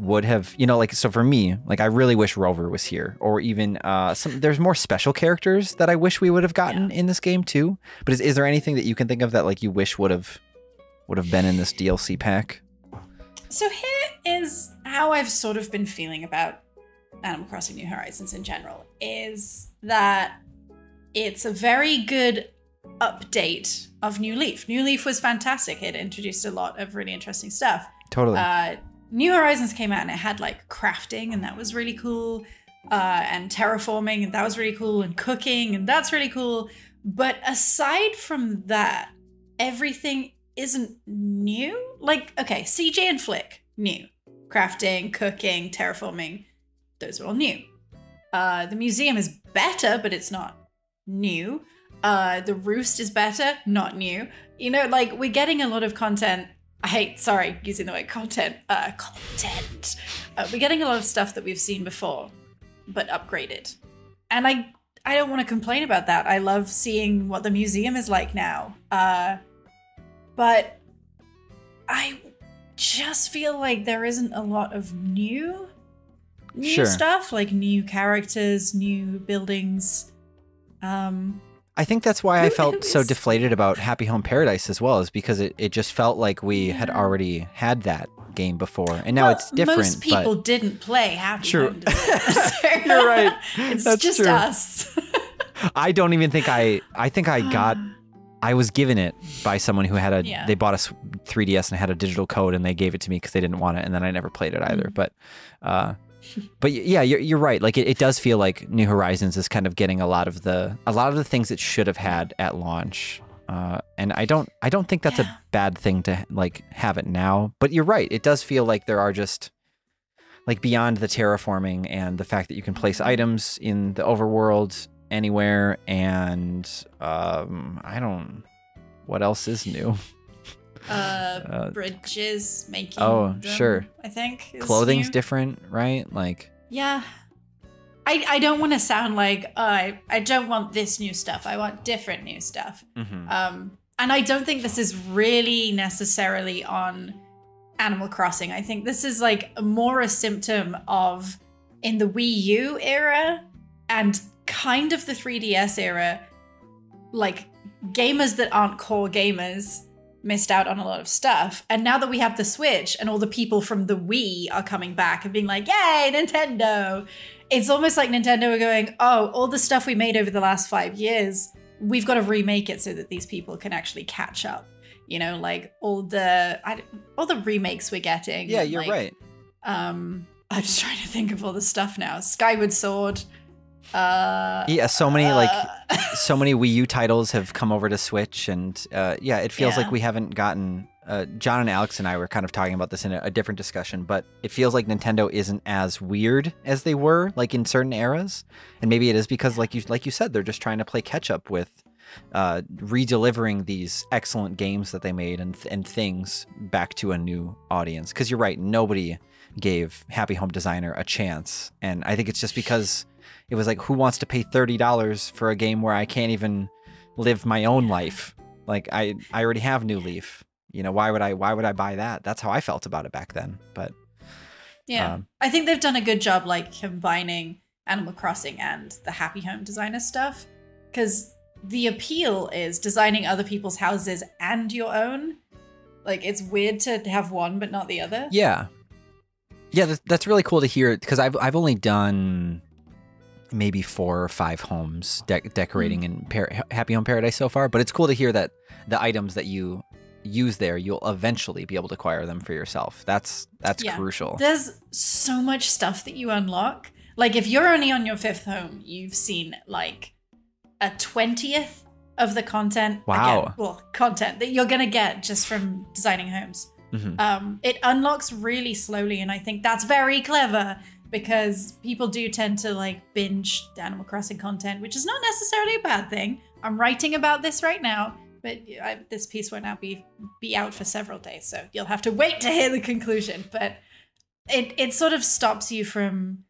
would have? You know, like so for me, like I really wish Rover was here, or even uh, some. There's more special characters that I wish we would have gotten yeah. in this game too. But is is there anything that you can think of that like you wish would have would have been in this D L C pack? So here is how I've sort of been feeling about Animal Crossing: New Horizons in general. Is that it's a very good update of New Leaf. New Leaf was fantastic. It introduced a lot of really interesting stuff. Totally. Uh, New Horizons came out and it had like crafting, and that was really cool. Uh, and terraforming, and that was really cool. And cooking, and that's really cool. But aside from that, everything isn't new. Like, okay, C J and Flick, new. Crafting, cooking, terraforming, those are all new. Uh, the museum is better, but it's not new. Uh, the Roost is better, not new. You know, like we're getting a lot of content. I hate, sorry, using the word content. Uh, content. Uh, we're getting a lot of stuff that we've seen before, but upgraded. And I, I don't want to complain about that. I love seeing what the museum is like now. Uh, but I just feel like there isn't a lot of new, new sure. stuff, like new characters, new buildings. Um. I think that's why I felt so deflated about Happy Home Paradise as well, is because it, it just felt like we yeah. had already had that game before, and now well, it's different. Most people but... didn't play Happy true. Home Designer. You're right. It's that's just true. us. I don't even think I, I think I got, I was given it by someone who had a, yeah. they bought a three D S and had a digital code, and they gave it to me because they didn't want it, and then I never played it either, mm. but... uh But yeah, you're, you're right. Like it, it does feel like New Horizons is kind of getting a lot of the a lot of the things it should have had at launch, uh, and I don't I don't think that's yeah. a bad thing to like have it now. But you're right. It does feel like there are just like beyond the terraforming and the fact that you can place items in the overworld anywhere, and um, I don't what else is new. Uh, uh, bridges making. Oh, them, sure. I think clothing's new. different, right? Like. Yeah. I, I don't want to sound like, oh, I, I don't want this new stuff. I want different new stuff. Mm-hmm. Um, and I don't think this is really necessarily on Animal Crossing. I think this is like more a symptom of in the Wii U era and kind of the three D S era, like gamers that aren't core gamers missed out on a lot of stuff. And now that we have the Switch and all the people from the Wii are coming back and being like, yay, Nintendo. It's almost like Nintendo are going, oh, all the stuff we made over the last five years, we've got to remake it so that these people can actually catch up. You know, like all the I, all the remakes we're getting. Yeah, you're like, right. Um, I'm just trying to think of all the stuff now. Skyward Sword. Uh, yeah, so many uh, like so many Wii U titles have come over to Switch, and uh, yeah, it feels yeah. like we haven't gotten. Uh, John and Alex and I were kind of talking about this in a, a different discussion, but it feels like Nintendo isn't as weird as they were, like in certain eras, and maybe it is because, like you like you said, they're just trying to play catch up with uh, re-delivering these excellent games that they made and th and things back to a new audience. Because you're right, nobody gave Happy Home Designer a chance, and I think it's just because it was like, who wants to pay thirty dollars for a game where I can't even live my own life? Like I I already have New Leaf. You know, why would I, why would I buy that? That's how I felt about it back then. But yeah, um, I think they've done a good job, like combining Animal Crossing and the Happy Home Designer stuff. Cause the appeal is designing other people's houses and your own. Like it's weird to have one, but not the other. Yeah. Yeah. That's, that's really cool to hear. Cause I've, I've only done maybe four or five homes de decorating mm-hmm. in Par Happy Home Paradise so far, but it's cool to hear that the items that you use there, you'll eventually be able to acquire them for yourself. That's that's yeah. crucial. There's so much stuff that you unlock. Like if you're only on your fifth home, you've seen like a twentieth of the content. Wow. Again, well, content that you're gonna get just from designing homes. Mm-hmm. Um, it unlocks really slowly, and I think that's very clever because people do tend to like binge Animal Crossing content, which is not necessarily a bad thing. I'm writing about this right now. But I, this piece will now be be out for several days, so you'll have to wait to hear the conclusion. But it it sort of stops you from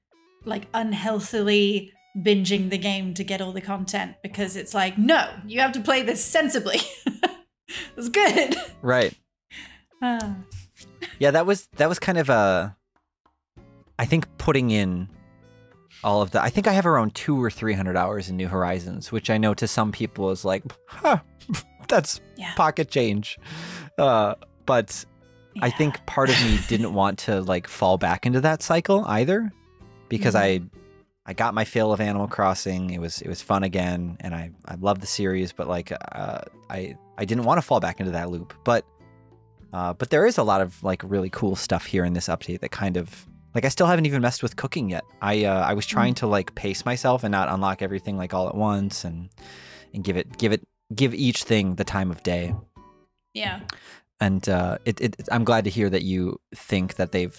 like unhealthily binging the game to get all the content, because it's like, no, you have to play this sensibly. It's good, right? Uh. Yeah, that was that was kind of a. I think putting in all of that. I think I have around two or three hundred hours in New Horizons, which I know to some people is like, huh. That's yeah. pocket change. Uh, but yeah. I think part of me didn't want to like fall back into that cycle either, because mm-hmm. I I got my fill of Animal Crossing. It was it was fun again, and I, I love the series, but like uh, I I didn't want to fall back into that loop. But uh, but there is a lot of like really cool stuff here in this update that kind of like I still haven't even messed with cooking yet. I uh, I was trying mm-hmm. to like pace myself and not unlock everything like all at once and and give it give it give each thing the time of day. Yeah. And uh, it, it, I'm glad to hear that you think that they've,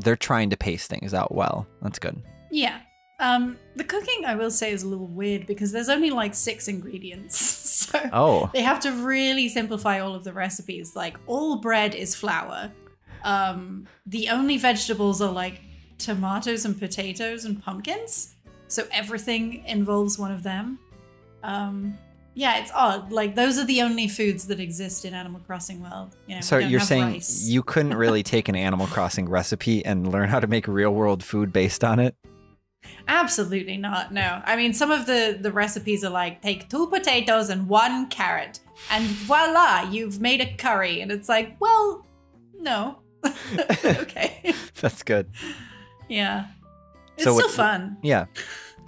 they're trying to pace things out well. That's good. Yeah. Um, the cooking, I will say, is a little weird because there's only like six ingredients. So oh. they have to really simplify all of the recipes. Like all bread is flour. Um, the only vegetables are like tomatoes and potatoes and pumpkins. So everything involves one of them. Um, Yeah, it's odd. Like those are the only foods that exist in Animal Crossing world. You know, so you're saying rice. You couldn't really take an Animal Crossing recipe and learn how to make real world food based on it? Absolutely not. No. I mean, some of the, the recipes are like, take two potatoes and one carrot and voila, you've made a curry. And it's like, well, no. Okay. That's good. Yeah. It's so still fun. Yeah.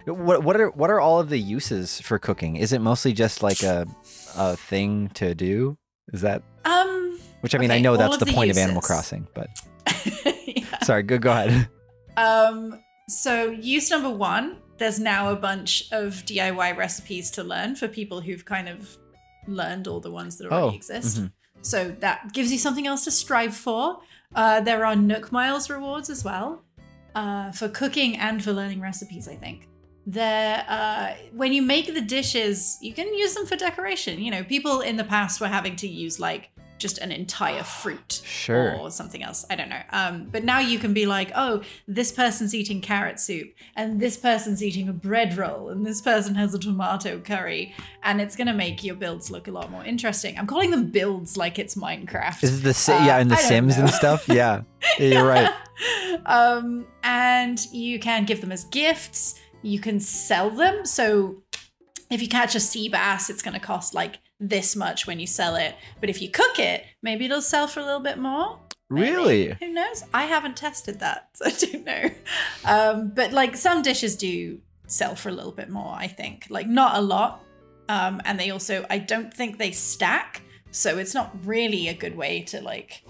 What what are what are all of the uses for cooking? Is it mostly just like a a thing to do? Is that um? Which I mean, okay, I know that's the, the point uses. of Animal Crossing, but yeah. Sorry, go go ahead. Um. So use number one, there's now a bunch of D I Y recipes to learn for people who've kind of learned all the ones that already oh, exist. Mm-hmm. So that gives you something else to strive for. Uh, there are Nook Miles rewards as well, uh, for cooking and for learning recipes, I think. There, uh, when you make the dishes, you can use them for decoration. You know, people in the past were having to use like just an entire fruit sure. or something else. I don't know. Um, but now you can be like, oh, this person's eating carrot soup and this person's eating a bread roll and this person has a tomato curry, and it's going to make your builds look a lot more interesting. I'm calling them builds like it's Minecraft. Is this the, uh, yeah, and the Sims know. and stuff. Yeah, yeah you're right. Um, and you can give them as gifts. You can sell them. So if you catch a sea bass, it's going to cost like this much when you sell it, but if you cook it, maybe it'll sell for a little bit more. Maybe. Really? Who knows? I haven't tested that, so I don't know. Um, but like some dishes do sell for a little bit more, I think. Like not a lot, um, and they also, I don't think they stack, so it's not really a good way to like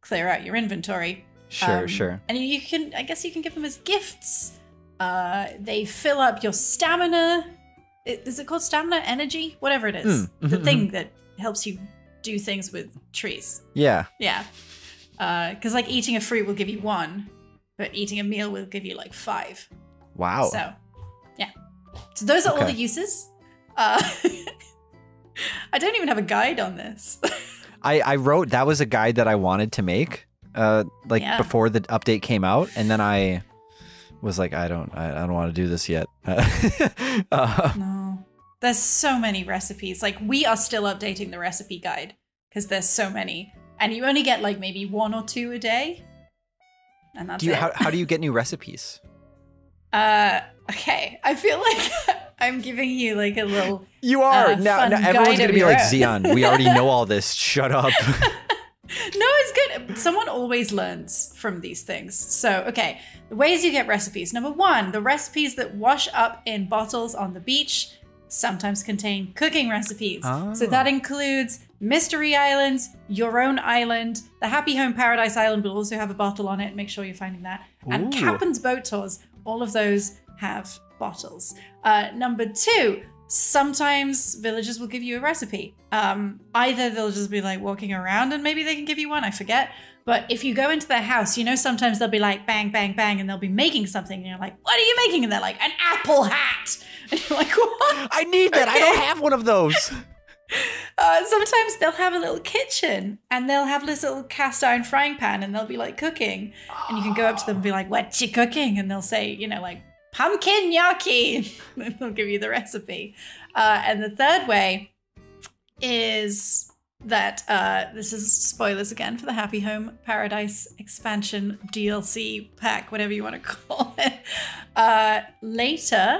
clear out your inventory. Sure, um, sure. And you can, I guess you can give them as gifts. Uh, they fill up your stamina. Is it called stamina, energy, whatever it is? Mm, mm-hmm, the thing mm-hmm. that helps you do things with trees. Yeah. Yeah. Because uh, like eating a fruit will give you one, but eating a meal will give you like five. Wow. So, yeah. So those are okay. all the uses. Uh, I don't even have a guide on this. I, I wrote, that was a guide that I wanted to make uh, like yeah. before the update came out. And then I... was like, I don't, I don't want to do this yet. uh, no, there's so many recipes. Like we are still updating the recipe guide because there's so many, and you only get like maybe one or two a day. And that's do you, it. How, how do you get new recipes? Uh, okay. I feel like I'm giving you like a little. You are uh, now. now everyone's gonna be like Zion. We already know all this. Shut up. No, it's good. Someone always learns from these things. So, okay, the ways you get recipes. Number one, the recipes that wash up in bottles on the beach sometimes contain cooking recipes. Oh. So that includes Mystery Islands, Your Own Island, the Happy Home Paradise Island will also have a bottle on it. Make sure you're finding that. Ooh. And Kapp'n's Boat Tours. All of those have bottles. Uh, number two, sometimes villagers will give you a recipe. Um, either they'll just be like walking around and maybe they can give you one, I forget. But if you go into their house, you know, sometimes they'll be like, bang, bang, bang, and they'll be making something. And you're like, what are you making? And they're like, an apple hat. And you're like, what? I need that. Okay. I don't have one of those. Uh, sometimes they'll have a little kitchen and they'll have this little cast iron frying pan and they'll be like cooking. Oh. And you can go up to them and be like, what you cooking? And they'll say, you know, like, pumpkin gnocchi. They'll give you the recipe. Uh, and the third way is that, uh, this is spoilers again for the Happy Home Paradise expansion D L C pack, whatever you want to call it. Uh, later,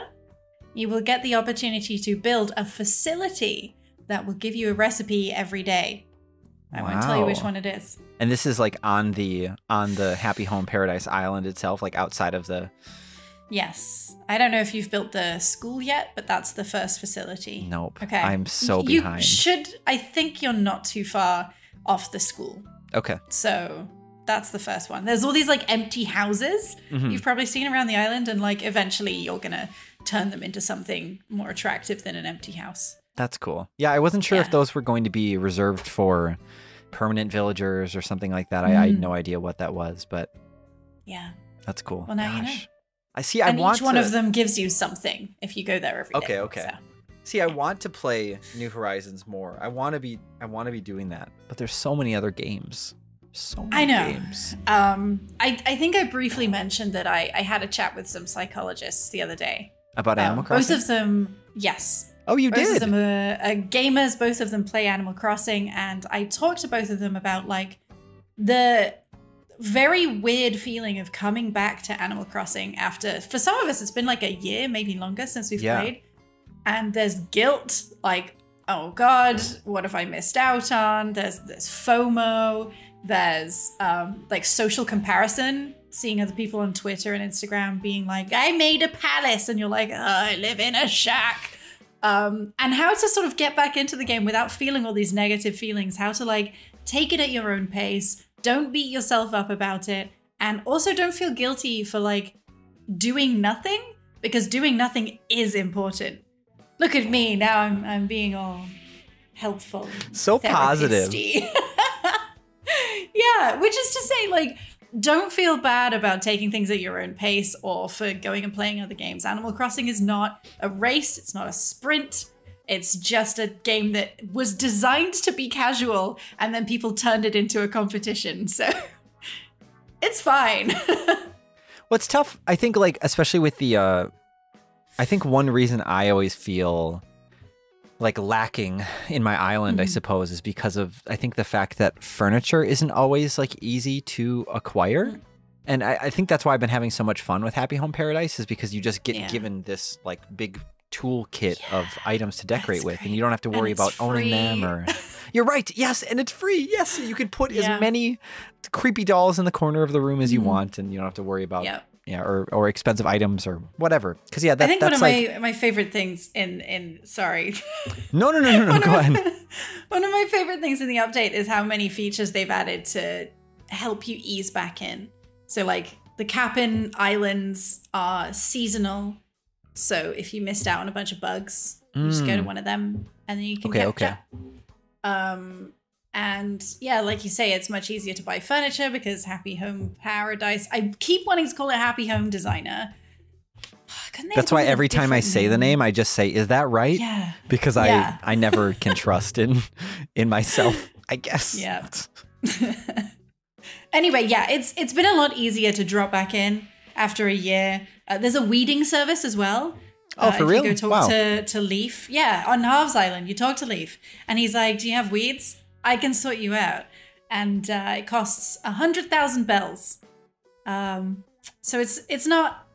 you will get the opportunity to build a facility that will give you a recipe every day. I wow. won't tell you which one it is. And this is like on the, on the Happy Home Paradise Island itself, like outside of the... Yes. I don't know if you've built the school yet, but that's the first facility. Nope. Okay. I'm so behind. You should, I think you're not too far off the school. Okay. So that's the first one. There's all these like empty houses mm-hmm. you've probably seen around the island, and like eventually you're going to turn them into something more attractive than an empty house. That's cool. Yeah. I wasn't sure yeah. if those were going to be reserved for permanent villagers or something like that. Mm-hmm. I, I had no idea what that was, but yeah, that's cool. Well, now Gosh. you know. I see. I and want each one to... of them gives you something if you go there every okay, day. Okay. Okay. So. See, I want to play New Horizons more. I want to be. I want to be doing that. But there's so many other games. So many I know. games. Um, I I think I briefly mentioned that I I had a chat with some psychologists the other day about um, Animal Crossing. Both of them, yes. Oh, you both did. Both of them are, are gamers. Both of them play Animal Crossing, and I talked to both of them about like the. very weird feeling of coming back to Animal Crossing after, for some of us, it's been like a year, maybe longer since we've yeah. played. And there's guilt, like, oh God, what have I missed out on? There's, there's FOMO, there's um, like social comparison, seeing other people on Twitter and Instagram being like, I made a palace. And you're like, oh, I live in a shack. Um, and how to sort of get back into the game without feeling all these negative feelings, how to like take it at your own pace. Don't beat yourself up about it. And also don't feel guilty for like doing nothing, because doing nothing is important. Look at me now, I'm, I'm being all helpful. So positive. Yeah, which is to say like, don't feel bad about taking things at your own pace or for going and playing other games. Animal Crossing is not a race, it's not a sprint. It's just a game that was designed to be casual and then people turned it into a competition. So it's fine. What's tough, I think, like, especially with the, uh, I think one reason I always feel like lacking in my island, mm-hmm. I suppose, is because of, I think, the fact that furniture isn't always like easy to acquire. And I, I think that's why I've been having so much fun with Happy Home Paradise, is because you just get yeah. given this like big toolkit yeah. of items to decorate with, and you don't have to worry about free. owning them or... You're right. Yes. And it's free. Yes. You can put yeah. as many creepy dolls in the corner of the room as you mm. want, and you don't have to worry about... Yep. Yeah, or, or expensive items or whatever. Because, yeah, that, I think that's one of like... my, my favorite things in, in sorry. No, no, no, no, no, go on. One of my favorite things in the update is how many features they've added to help you ease back in. So, like, the Kapp'n Islands are seasonal. So if you missed out on a bunch of bugs, mm. you just go to one of them and then you can okay, catch up. Okay. Um, and yeah, like you say, it's much easier to buy furniture because Happy Home Paradise. I keep wanting to call it Happy Home Designer. That's why every time I say the name, I just say, "Is that right?" Yeah. Because yeah. I I never can trust in in myself, I guess. Yeah. Anyway, yeah, it's it's been a lot easier to drop back in after a year. Uh, there's a weeding service as well. Oh, uh, for real? You go talk wow. to to Leaf. Yeah, on Harv's Island, you talk to Leaf, and he's like, "Do you have weeds? I can sort you out." And uh, it costs a hundred thousand bells. Um, so it's it's not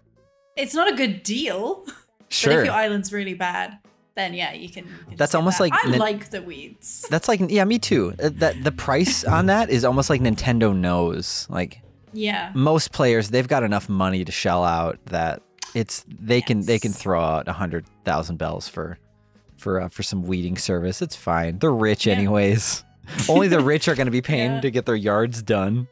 it's not a good deal. Sure. But if your island's really bad, then yeah, you can. You can that's almost that. like I like the weeds. That's like yeah, me too. That the price on that is almost like Nintendo knows. Like yeah, most players, they've got enough money to shell out that it's they yes. can they can throw out a hundred thousand bells for for uh, for some weeding service. It's fine. They're rich yeah. anyways. Only the rich are going to be paying yeah. to get their yards done.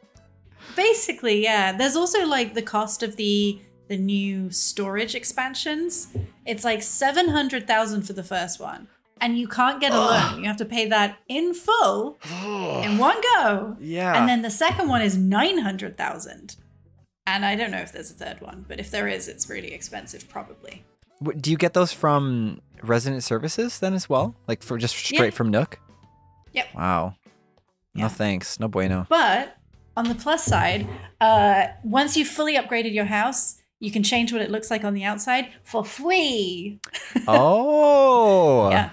Basically, yeah. There's also like the cost of the the new storage expansions. It's like seven hundred thousand for the first one. And you can't get a Ugh. loan. You have to pay that in full in one go. Yeah. And then the second one is nine hundred thousand. And I don't know if there's a third one, but if there is, it's really expensive probably. Do you get those from resident services then as well? Like for just straight yeah. from Nook? Yep. Wow. No yeah. thanks. No bueno. But on the plus side, uh, once you've fully upgraded your house, you can change what it looks like on the outside for free. Oh. Yeah.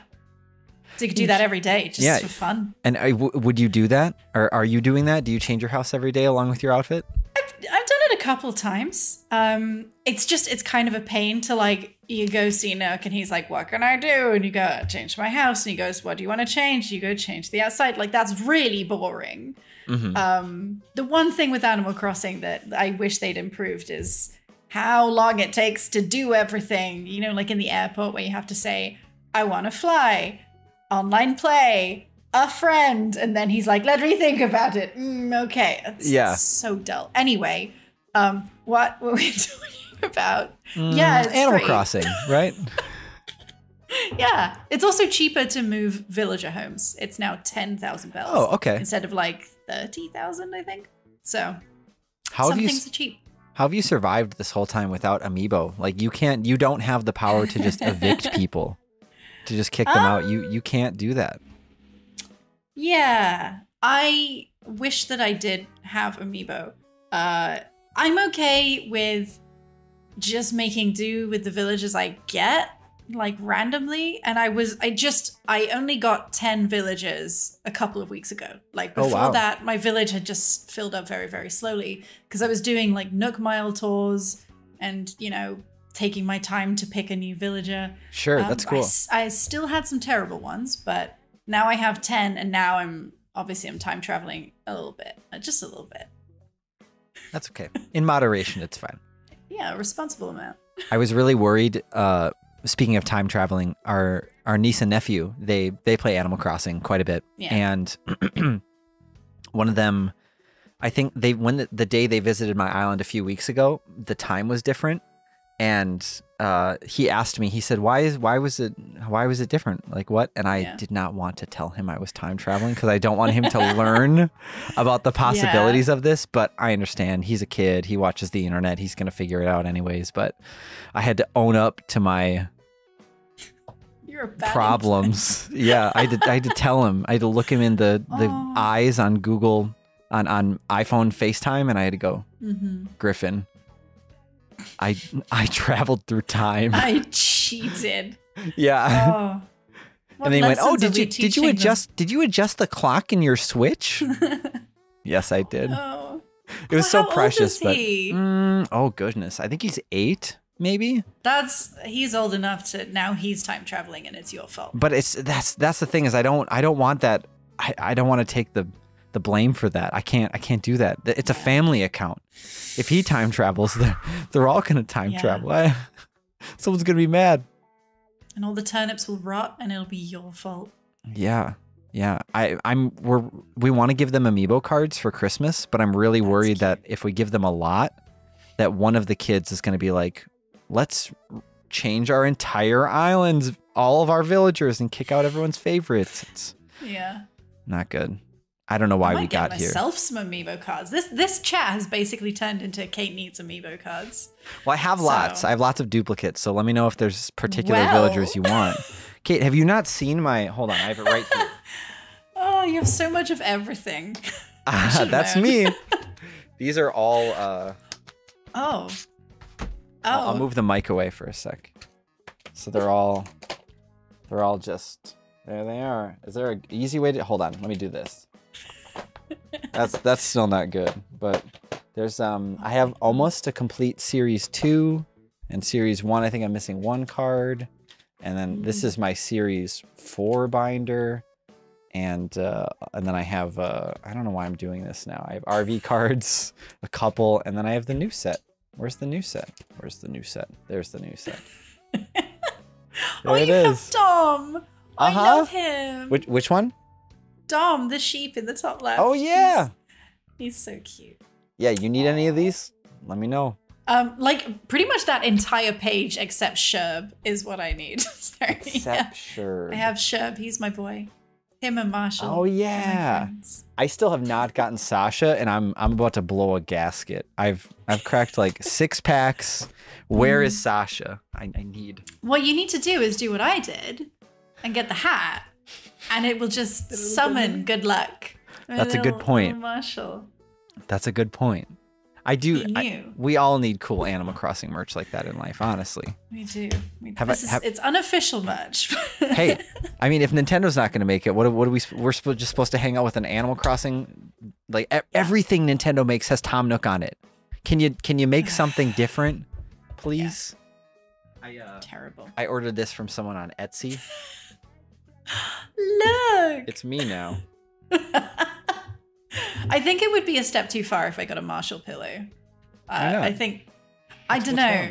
So you could do that every day just yeah. for fun. And I, w would you do that? Or are you doing that? Do you change your house every day along with your outfit? I've, I've done it a couple times. Um, it's just, it's kind of a pain to like, you go see Nook and he's like, "What can I do?" And you go, "Change my house." And he goes, "What do you want to change?" You go, "Change the outside." Like, that's really boring. Mm-hmm. Um, the one thing with Animal Crossing that I wish they'd improved is how long it takes to do everything. You know, like in the airport where you have to say, "I want to fly, online play, a friend." And then he's like, "Let me think about it." Mm, okay. It's, yeah. It's so dull. Anyway, um, what were we doing? about mm, yeah it's Animal free. Crossing, right? Yeah, it's also cheaper to move villager homes. It's now ten thousand bells. Oh, okay. Instead of like thirty thousand, I think. So how some have you, things are cheap. How have you survived this whole time without Amiibo? Like you can't, you don't have the power to just evict people, to just kick them um, out. You you can't do that. Yeah, I wish that I did have Amiibo. Uh, I'm okay with just making do with the villagers I get, like randomly. And I was, I just, I only got ten villagers a couple of weeks ago. Like before oh, wow. that, my village had just filled up very, very slowly because I was doing like Nook Mile tours and, you know, taking my time to pick a new villager. Sure, um, that's cool. I, I still had some terrible ones, but now I have ten and now I'm, obviously I'm time traveling a little bit, just a little bit. That's okay. In moderation, it's fine. Yeah, a responsible amount. I was really worried. Uh, speaking of time traveling, our our niece and nephew, they they play Animal Crossing quite a bit, yeah. and one of them, I think they when the, the day they visited my island a few weeks ago, the time was different, and uh, he asked me. He said, "Why is why was it why was it different? Like what?" And I yeah. did not want to tell him I was time traveling because I don't want him to learn about the possibilities yeah. of this. But I understand he's a kid. He watches the internet. He's gonna figure it out anyways. But I had to own up to my your problems. Yeah, I had, to, I had to tell him. I had to look him in the, the oh. eyes on Google, on, on iPhone FaceTime, and I had to go, mm-hmm. Griffin, I, I traveled through time. I cheated. Yeah. Oh. And they went, oh, did you did you adjust them? Did you adjust the clock in your Switch? Yes, I did. Oh. It was well, so how precious, old is but he? Mm, oh goodness, I think he's eight, maybe. That's he's old enough to now he's time traveling, and it's your fault. But it's that's that's the thing is I don't I don't want that I, I don't want to take the the blame for that. I can't I can't do that. It's yeah. a family account. If he time travels, they're, they're all gonna time yeah. travel. I, someone's gonna be mad. And all the turnips will rot, and it'll be your fault. Yeah, yeah. I, I'm. We're. We want to give them Amiibo cards for Christmas, but I'm really That's worried cute. that if we give them a lot, that one of the kids is going to be like, "Let's change our entire islands, all of our villagers, and kick out everyone's favorites." It's yeah. Not good. I don't know why I might we got here. I myself some Amiibo cards. This this chat has basically turned into Kate needs Amiibo cards. Well, I have so. lots. I have lots of duplicates. So let me know if there's particular well. villagers you want. Kate, have you not seen my? Hold on, I have it right here. Oh, you have so much of everything. Uh, that's me. These are all. Uh, oh. Oh. I'll, I'll move the mic away for a sec. So they're all. They're all just. There they are. Is there an easy way to? Hold on. Let me do this. That's that's still not good, but there's um I have almost a complete series two and series one. I think I'm missing one card, and then mm. this is my series four binder, and uh, and then I have uh I don't know why I'm doing this now. I have R V cards, a couple, and then I have the new set. Where's the new set? Where's the new set? There's the new set. There oh, it you is. have Tom. Uh-huh. I love him. Which which one? Dom, the sheep in the top left. Oh yeah, he's, he's so cute. Yeah, you need Aww. any of these? Let me know. Um, like pretty much that entire page except Sherb is what I need. Sorry. Except yeah. Sherb. I have Sherb. He's my boy. Him and Marshall. Oh yeah. I still have not gotten Sasha, and I'm I'm about to blow a gasket. I've I've cracked like six packs. Where mm. is Sasha? I, I need. What you need to do is do what I did, and get the hat. And it will just summon good luck. That's a good point. Marshall. That's a good point. I do. I, we all need cool Animal Crossing merch like that in life, honestly. We do. We do. Have this I, have, is, it's unofficial merch. Hey, I mean, if Nintendo's not going to make it, what, what are we? We're just supposed to hang out with an Animal Crossing. Like everything Nintendo makes has Tom Nook on it. Can you can you make something different, please? Yeah. I uh, terrible. I ordered this from someone on Etsy. Look, it's me now. I think it would be a step too far if I got a Marshall pillow. Uh, yeah. I think I That's don't know,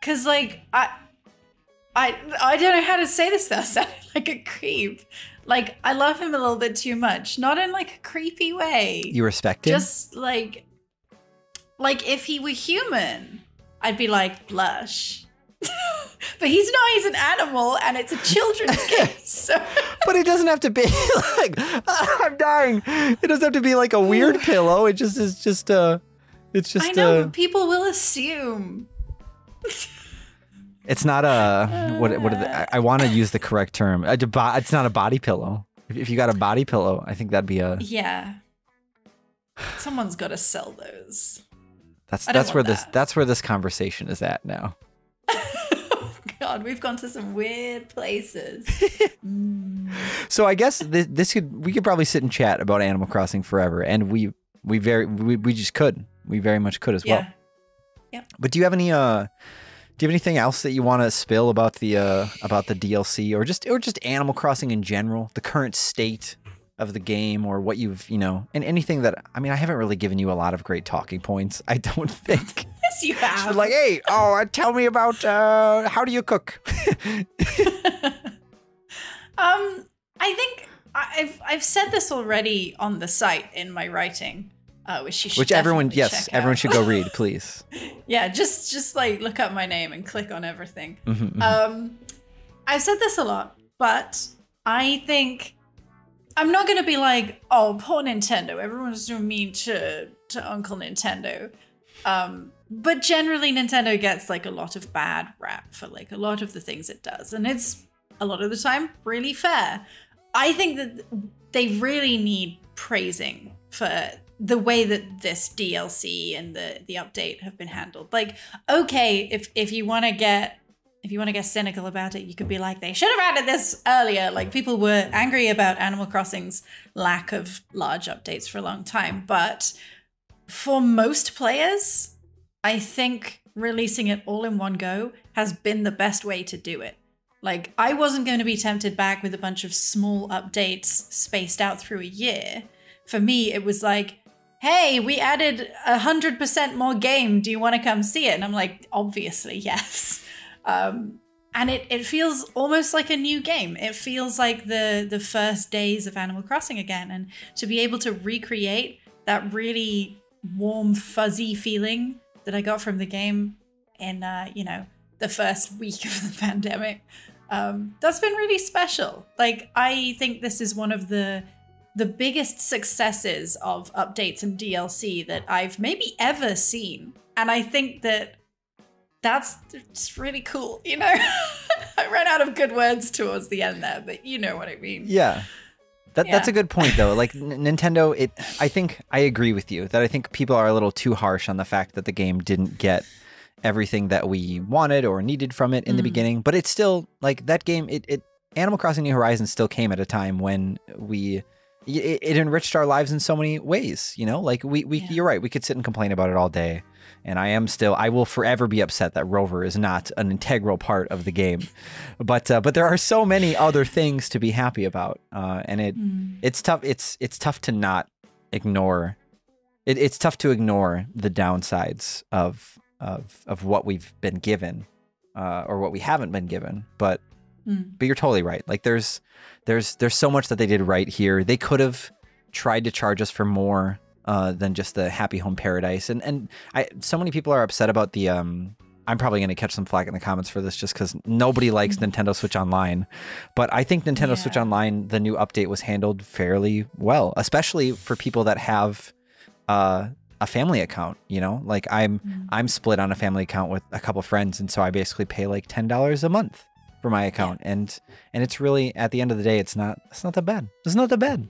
because like I, I, I don't know how to say this though. Sound like a creep. Like I love him a little bit too much, not in like a creepy way. You respect him, just like, like if he were human, I'd be like blush. But he's not, he's an animal, and it's a children's game, so. But it doesn't have to be like, oh, I'm dying. It doesn't have to be like a weird pillow. It just is just, uh, it's just. I know, uh, but people will assume. It's not a, what, what are the, I, I want to use the correct term. It's not a body pillow. If, if you got a body pillow, I think that'd be a. Yeah. Someone's got to sell those. That's, that's where that. this, that's where this conversation is at now. God, we've gone to some weird places. mm. So I guess this, this could we could probably sit and chat about Animal Crossing forever, and we we very we, we just could we very much could as yeah. well. Yeah. But do you have any uh do you have anything else that you want to spill about the uh about the D L C or just or just Animal Crossing in general, the current state of the game, or what you've you know and anything that I mean I haven't really given you a lot of great talking points, I don't think. Yes, you have. She's like, hey, oh, tell me about uh, how do you cook? um, I think I've I've said this already on the site in my writing, uh, which you should which everyone yes everyone out. should go read, please. Yeah, just just like look up my name and click on everything. Mm-hmm, mm-hmm. Um, I've said this a lot, but I think I'm not gonna be like, oh, poor Nintendo. Everyone's so mean to to Uncle Nintendo. Um, but generally Nintendo gets like a lot of bad rap for like a lot of the things it does, and it's a lot of the time really fair. I think that they really need praising for the way that this D L C and the the update have been handled. Like, okay, if if you want to get if you want to get cynical about it, you could be like, they should have added this earlier. Like, people were angry about Animal Crossing's lack of large updates for a long time, but for most players, I think releasing it all in one go has been the best way to do it. Like, I wasn't going to be tempted back with a bunch of small updates spaced out through a year. For me, it was like, hey, we added one hundred percent more game. Do you want to come see it? And I'm like, obviously, yes. Um, and it, it feels almost like a new game. It feels like the, the first days of Animal Crossing again. And to be able to recreate that really warm, fuzzy feeling that I got from the game in, uh, you know, the first week of the pandemic, um, that's been really special. Like, I think this is one of the the biggest successes of updates and D L C that I've maybe ever seen. And I think that that's it's really cool, you know? I ran out of good words towards the end there, but you know what I mean. Yeah. That, yeah. That's a good point, though. Like, Nintendo, it, I think I agree with you that I think people are a little too harsh on the fact that the game didn't get everything that we wanted or needed from it in mm. the beginning. But it's still, like, that game, it, it Animal Crossing New Horizons still came at a time when we... It, it enriched our lives in so many ways, you know, like we, we yeah. you're right. We could sit and complain about it all day. And I am still I will forever be upset that Rover is not an integral part of the game. But uh, but there are so many other things to be happy about. Uh, and it mm. it's tough. It's it's tough to not ignore. It, it's tough to ignore the downsides of of, of what we've been given uh, or what we haven't been given. But But you're totally right. Like, there's, there's, there's so much that they did right here. They could have tried to charge us for more uh, than just the Happy Home Paradise. And and I, so many people are upset about the. Um, I'm probably going to catch some flack in the comments for this, just because nobody likes Nintendo Switch Online. But I think Nintendo yeah. Switch Online, the new update, was handled fairly well, especially for people that have uh, a family account. You know, like I'm, mm. I'm split on a family account with a couple friends, and so I basically pay like ten dollars a month for my account. Yeah. And and it's really, at the end of the day, it's not it's not that bad. It's not that bad.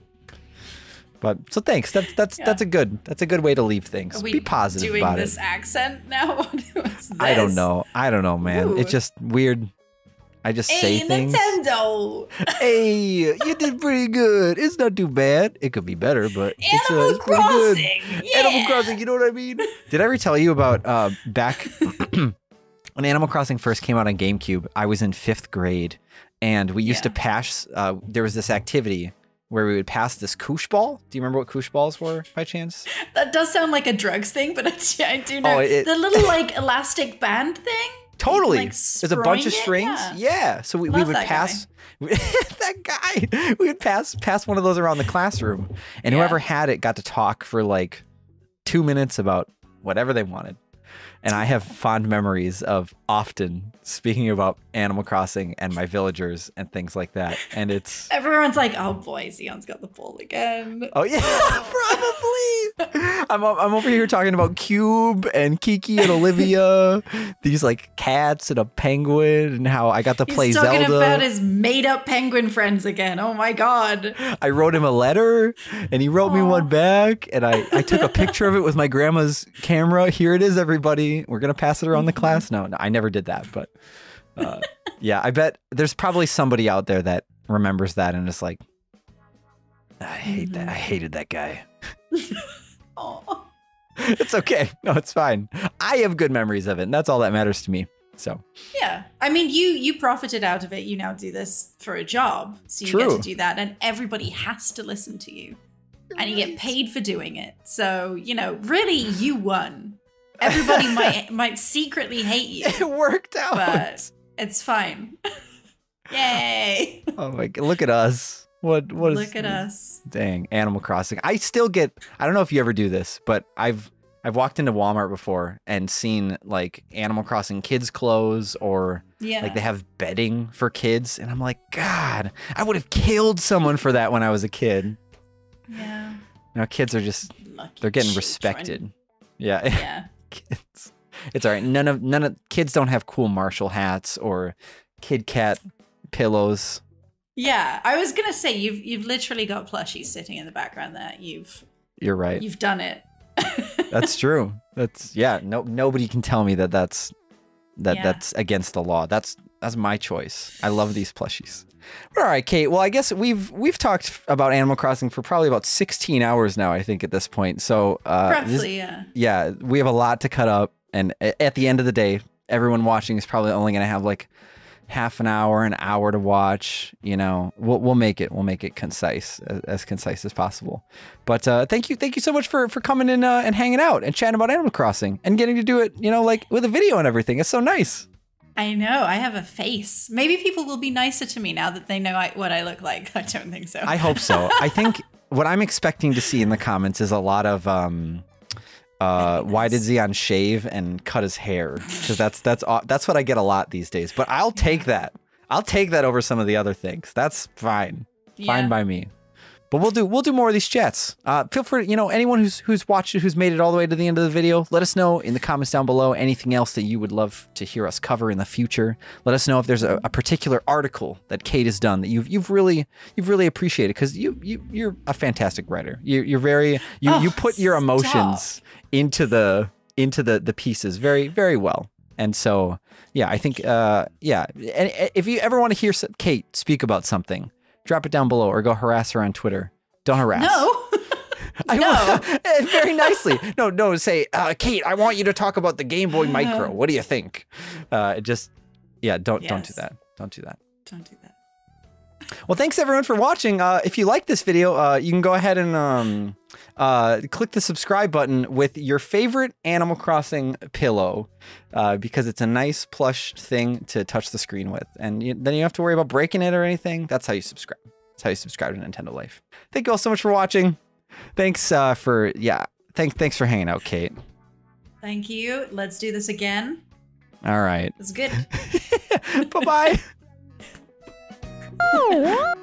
But so thanks. That's that's yeah. that's a good that's a good way to leave things. Are we Be positive doing about this it. accent now? What was this? I don't know. I don't know, man. Ooh. It's just weird. I just hey, say things. Nintendo. Hey, you did pretty good. It's not too bad. It could be better, but it's, uh, it's pretty good. Yeah. Animal Crossing, you know what I mean? Did I ever tell you about uh, back when Animal Crossing first came out on GameCube, I was in fifth grade, and we used yeah. to pass, uh, there was this activity where we would pass this koosh ball. Do you remember what koosh balls were, by chance? That does sound like a drugs thing, but I do know. Oh, it, the little, like, elastic band thing? Totally. Like, there's a bunch of strings. It, yeah. yeah. So we, we would that pass, guy. that guy, we would pass, pass one of those around the classroom, and yeah. whoever had it got to talk for, like, two minutes about whatever they wanted. And I have fond memories of often speaking about Animal Crossing and my villagers and things like that. And it's... Everyone's like, oh boy, Zion's got the ball again. Oh yeah, probably. I'm, I'm over here talking about Cube and Kiki and Olivia, these like cats and a penguin, and how I got to play Zelda. He's talking about his made up penguin friends again. Oh my God. I wrote him a letter and he wrote Aww. me one back, and I, I took a picture of it with my grandma's camera. Here it is, everybody. We're going to pass it around the class. No, no, I never did that. But uh, yeah, I bet there's probably somebody out there that remembers that and is like, I hate that. I hated that guy. Oh, it's okay. No, it's fine. I have good memories of it, and that's all that matters to me. So, yeah, I mean, you you profited out of it. You now do this for a job. So you True. get to do that, and everybody has to listen to you, and you get paid for doing it. So, you know, really, you won. Everybody might might secretly hate you. It worked out. But it's fine. Yay. Oh my God. Look at us. What what is Look at us. Dang, Animal Crossing. I still get I don't know if you ever do this, but I've I've walked into Walmart before and seen like Animal Crossing kids clothes, or yeah. like they have bedding for kids, and I'm like, God, I would have killed someone for that when I was a kid. Yeah. Now kids are just Lucky they're getting children. respected. Yeah. Yeah. Kids, it's all right. None of none of kids don't have cool Marshall hats or Kit Kat pillows. Yeah, I was gonna say you've you've literally got plushies sitting in the background there. You've you're right. You've done it. That's true. That's yeah. No, nobody can tell me that that's that yeah. that's against the law. That's that's my choice. I love these plushies. But all right, Kate. Well, I guess we've we've talked about Animal Crossing for probably about sixteen hours now, I think, at this point. So uh, roughly, this, yeah. Yeah, we have a lot to cut up, and at the end of the day, everyone watching is probably only gonna have like half an hour, an hour to watch, you know, we'll, we'll make it, we'll make it concise, as, as concise as possible. But uh, thank you, thank you so much for, for coming in uh, and hanging out and chatting about Animal Crossing and getting to do it, you know, like with a video and everything. It's so nice. I know, I have a face. Maybe people will be nicer to me now that they know I, what I look like. I don't think so. I hope so. I think what I'm expecting to see in the comments is a lot of, um, Uh, why did Zion shave and cut his hair? Because that's that's that's what I get a lot these days. But I'll take that. I'll take that over some of the other things. That's fine, yeah. Fine by me. But we'll do we'll do more of these chats. Uh, feel free, you know, anyone who's who's watched it, who's made it all the way to the end of the video, let us know in the comments down below anything else that you would love to hear us cover in the future. Let us know if there's a, a particular article that Kate has done that you've you've really you've really appreciated, because you you you're a fantastic writer. You you're very you oh, you put your emotions. Stop. into the into the the pieces very very well, and so yeah, I think uh yeah, and if you ever want to hear Kate speak about something, drop it down below or go harass her on Twitter. Don't harass. No. I no. Very nicely. No, no, say uh Kate, I want you to talk about the Game Boy Micro. What do you think? Uh just yeah, don't yes. don't do that. Don't do that. Don't do that. Well, thanks everyone for watching. Uh, if you like this video, uh, you can go ahead and um, uh, click the subscribe button with your favorite Animal Crossing pillow, uh, because it's a nice plush thing to touch the screen with. And you, then you don't have to worry about breaking it or anything. That's how you subscribe. That's how you subscribe to Nintendo Life. Thank you all so much for watching. Thanks uh, for, yeah, thanks, thanks for hanging out, Kate. Thank you. Let's do this again. All right. It's good. Bye-bye. Oh, what?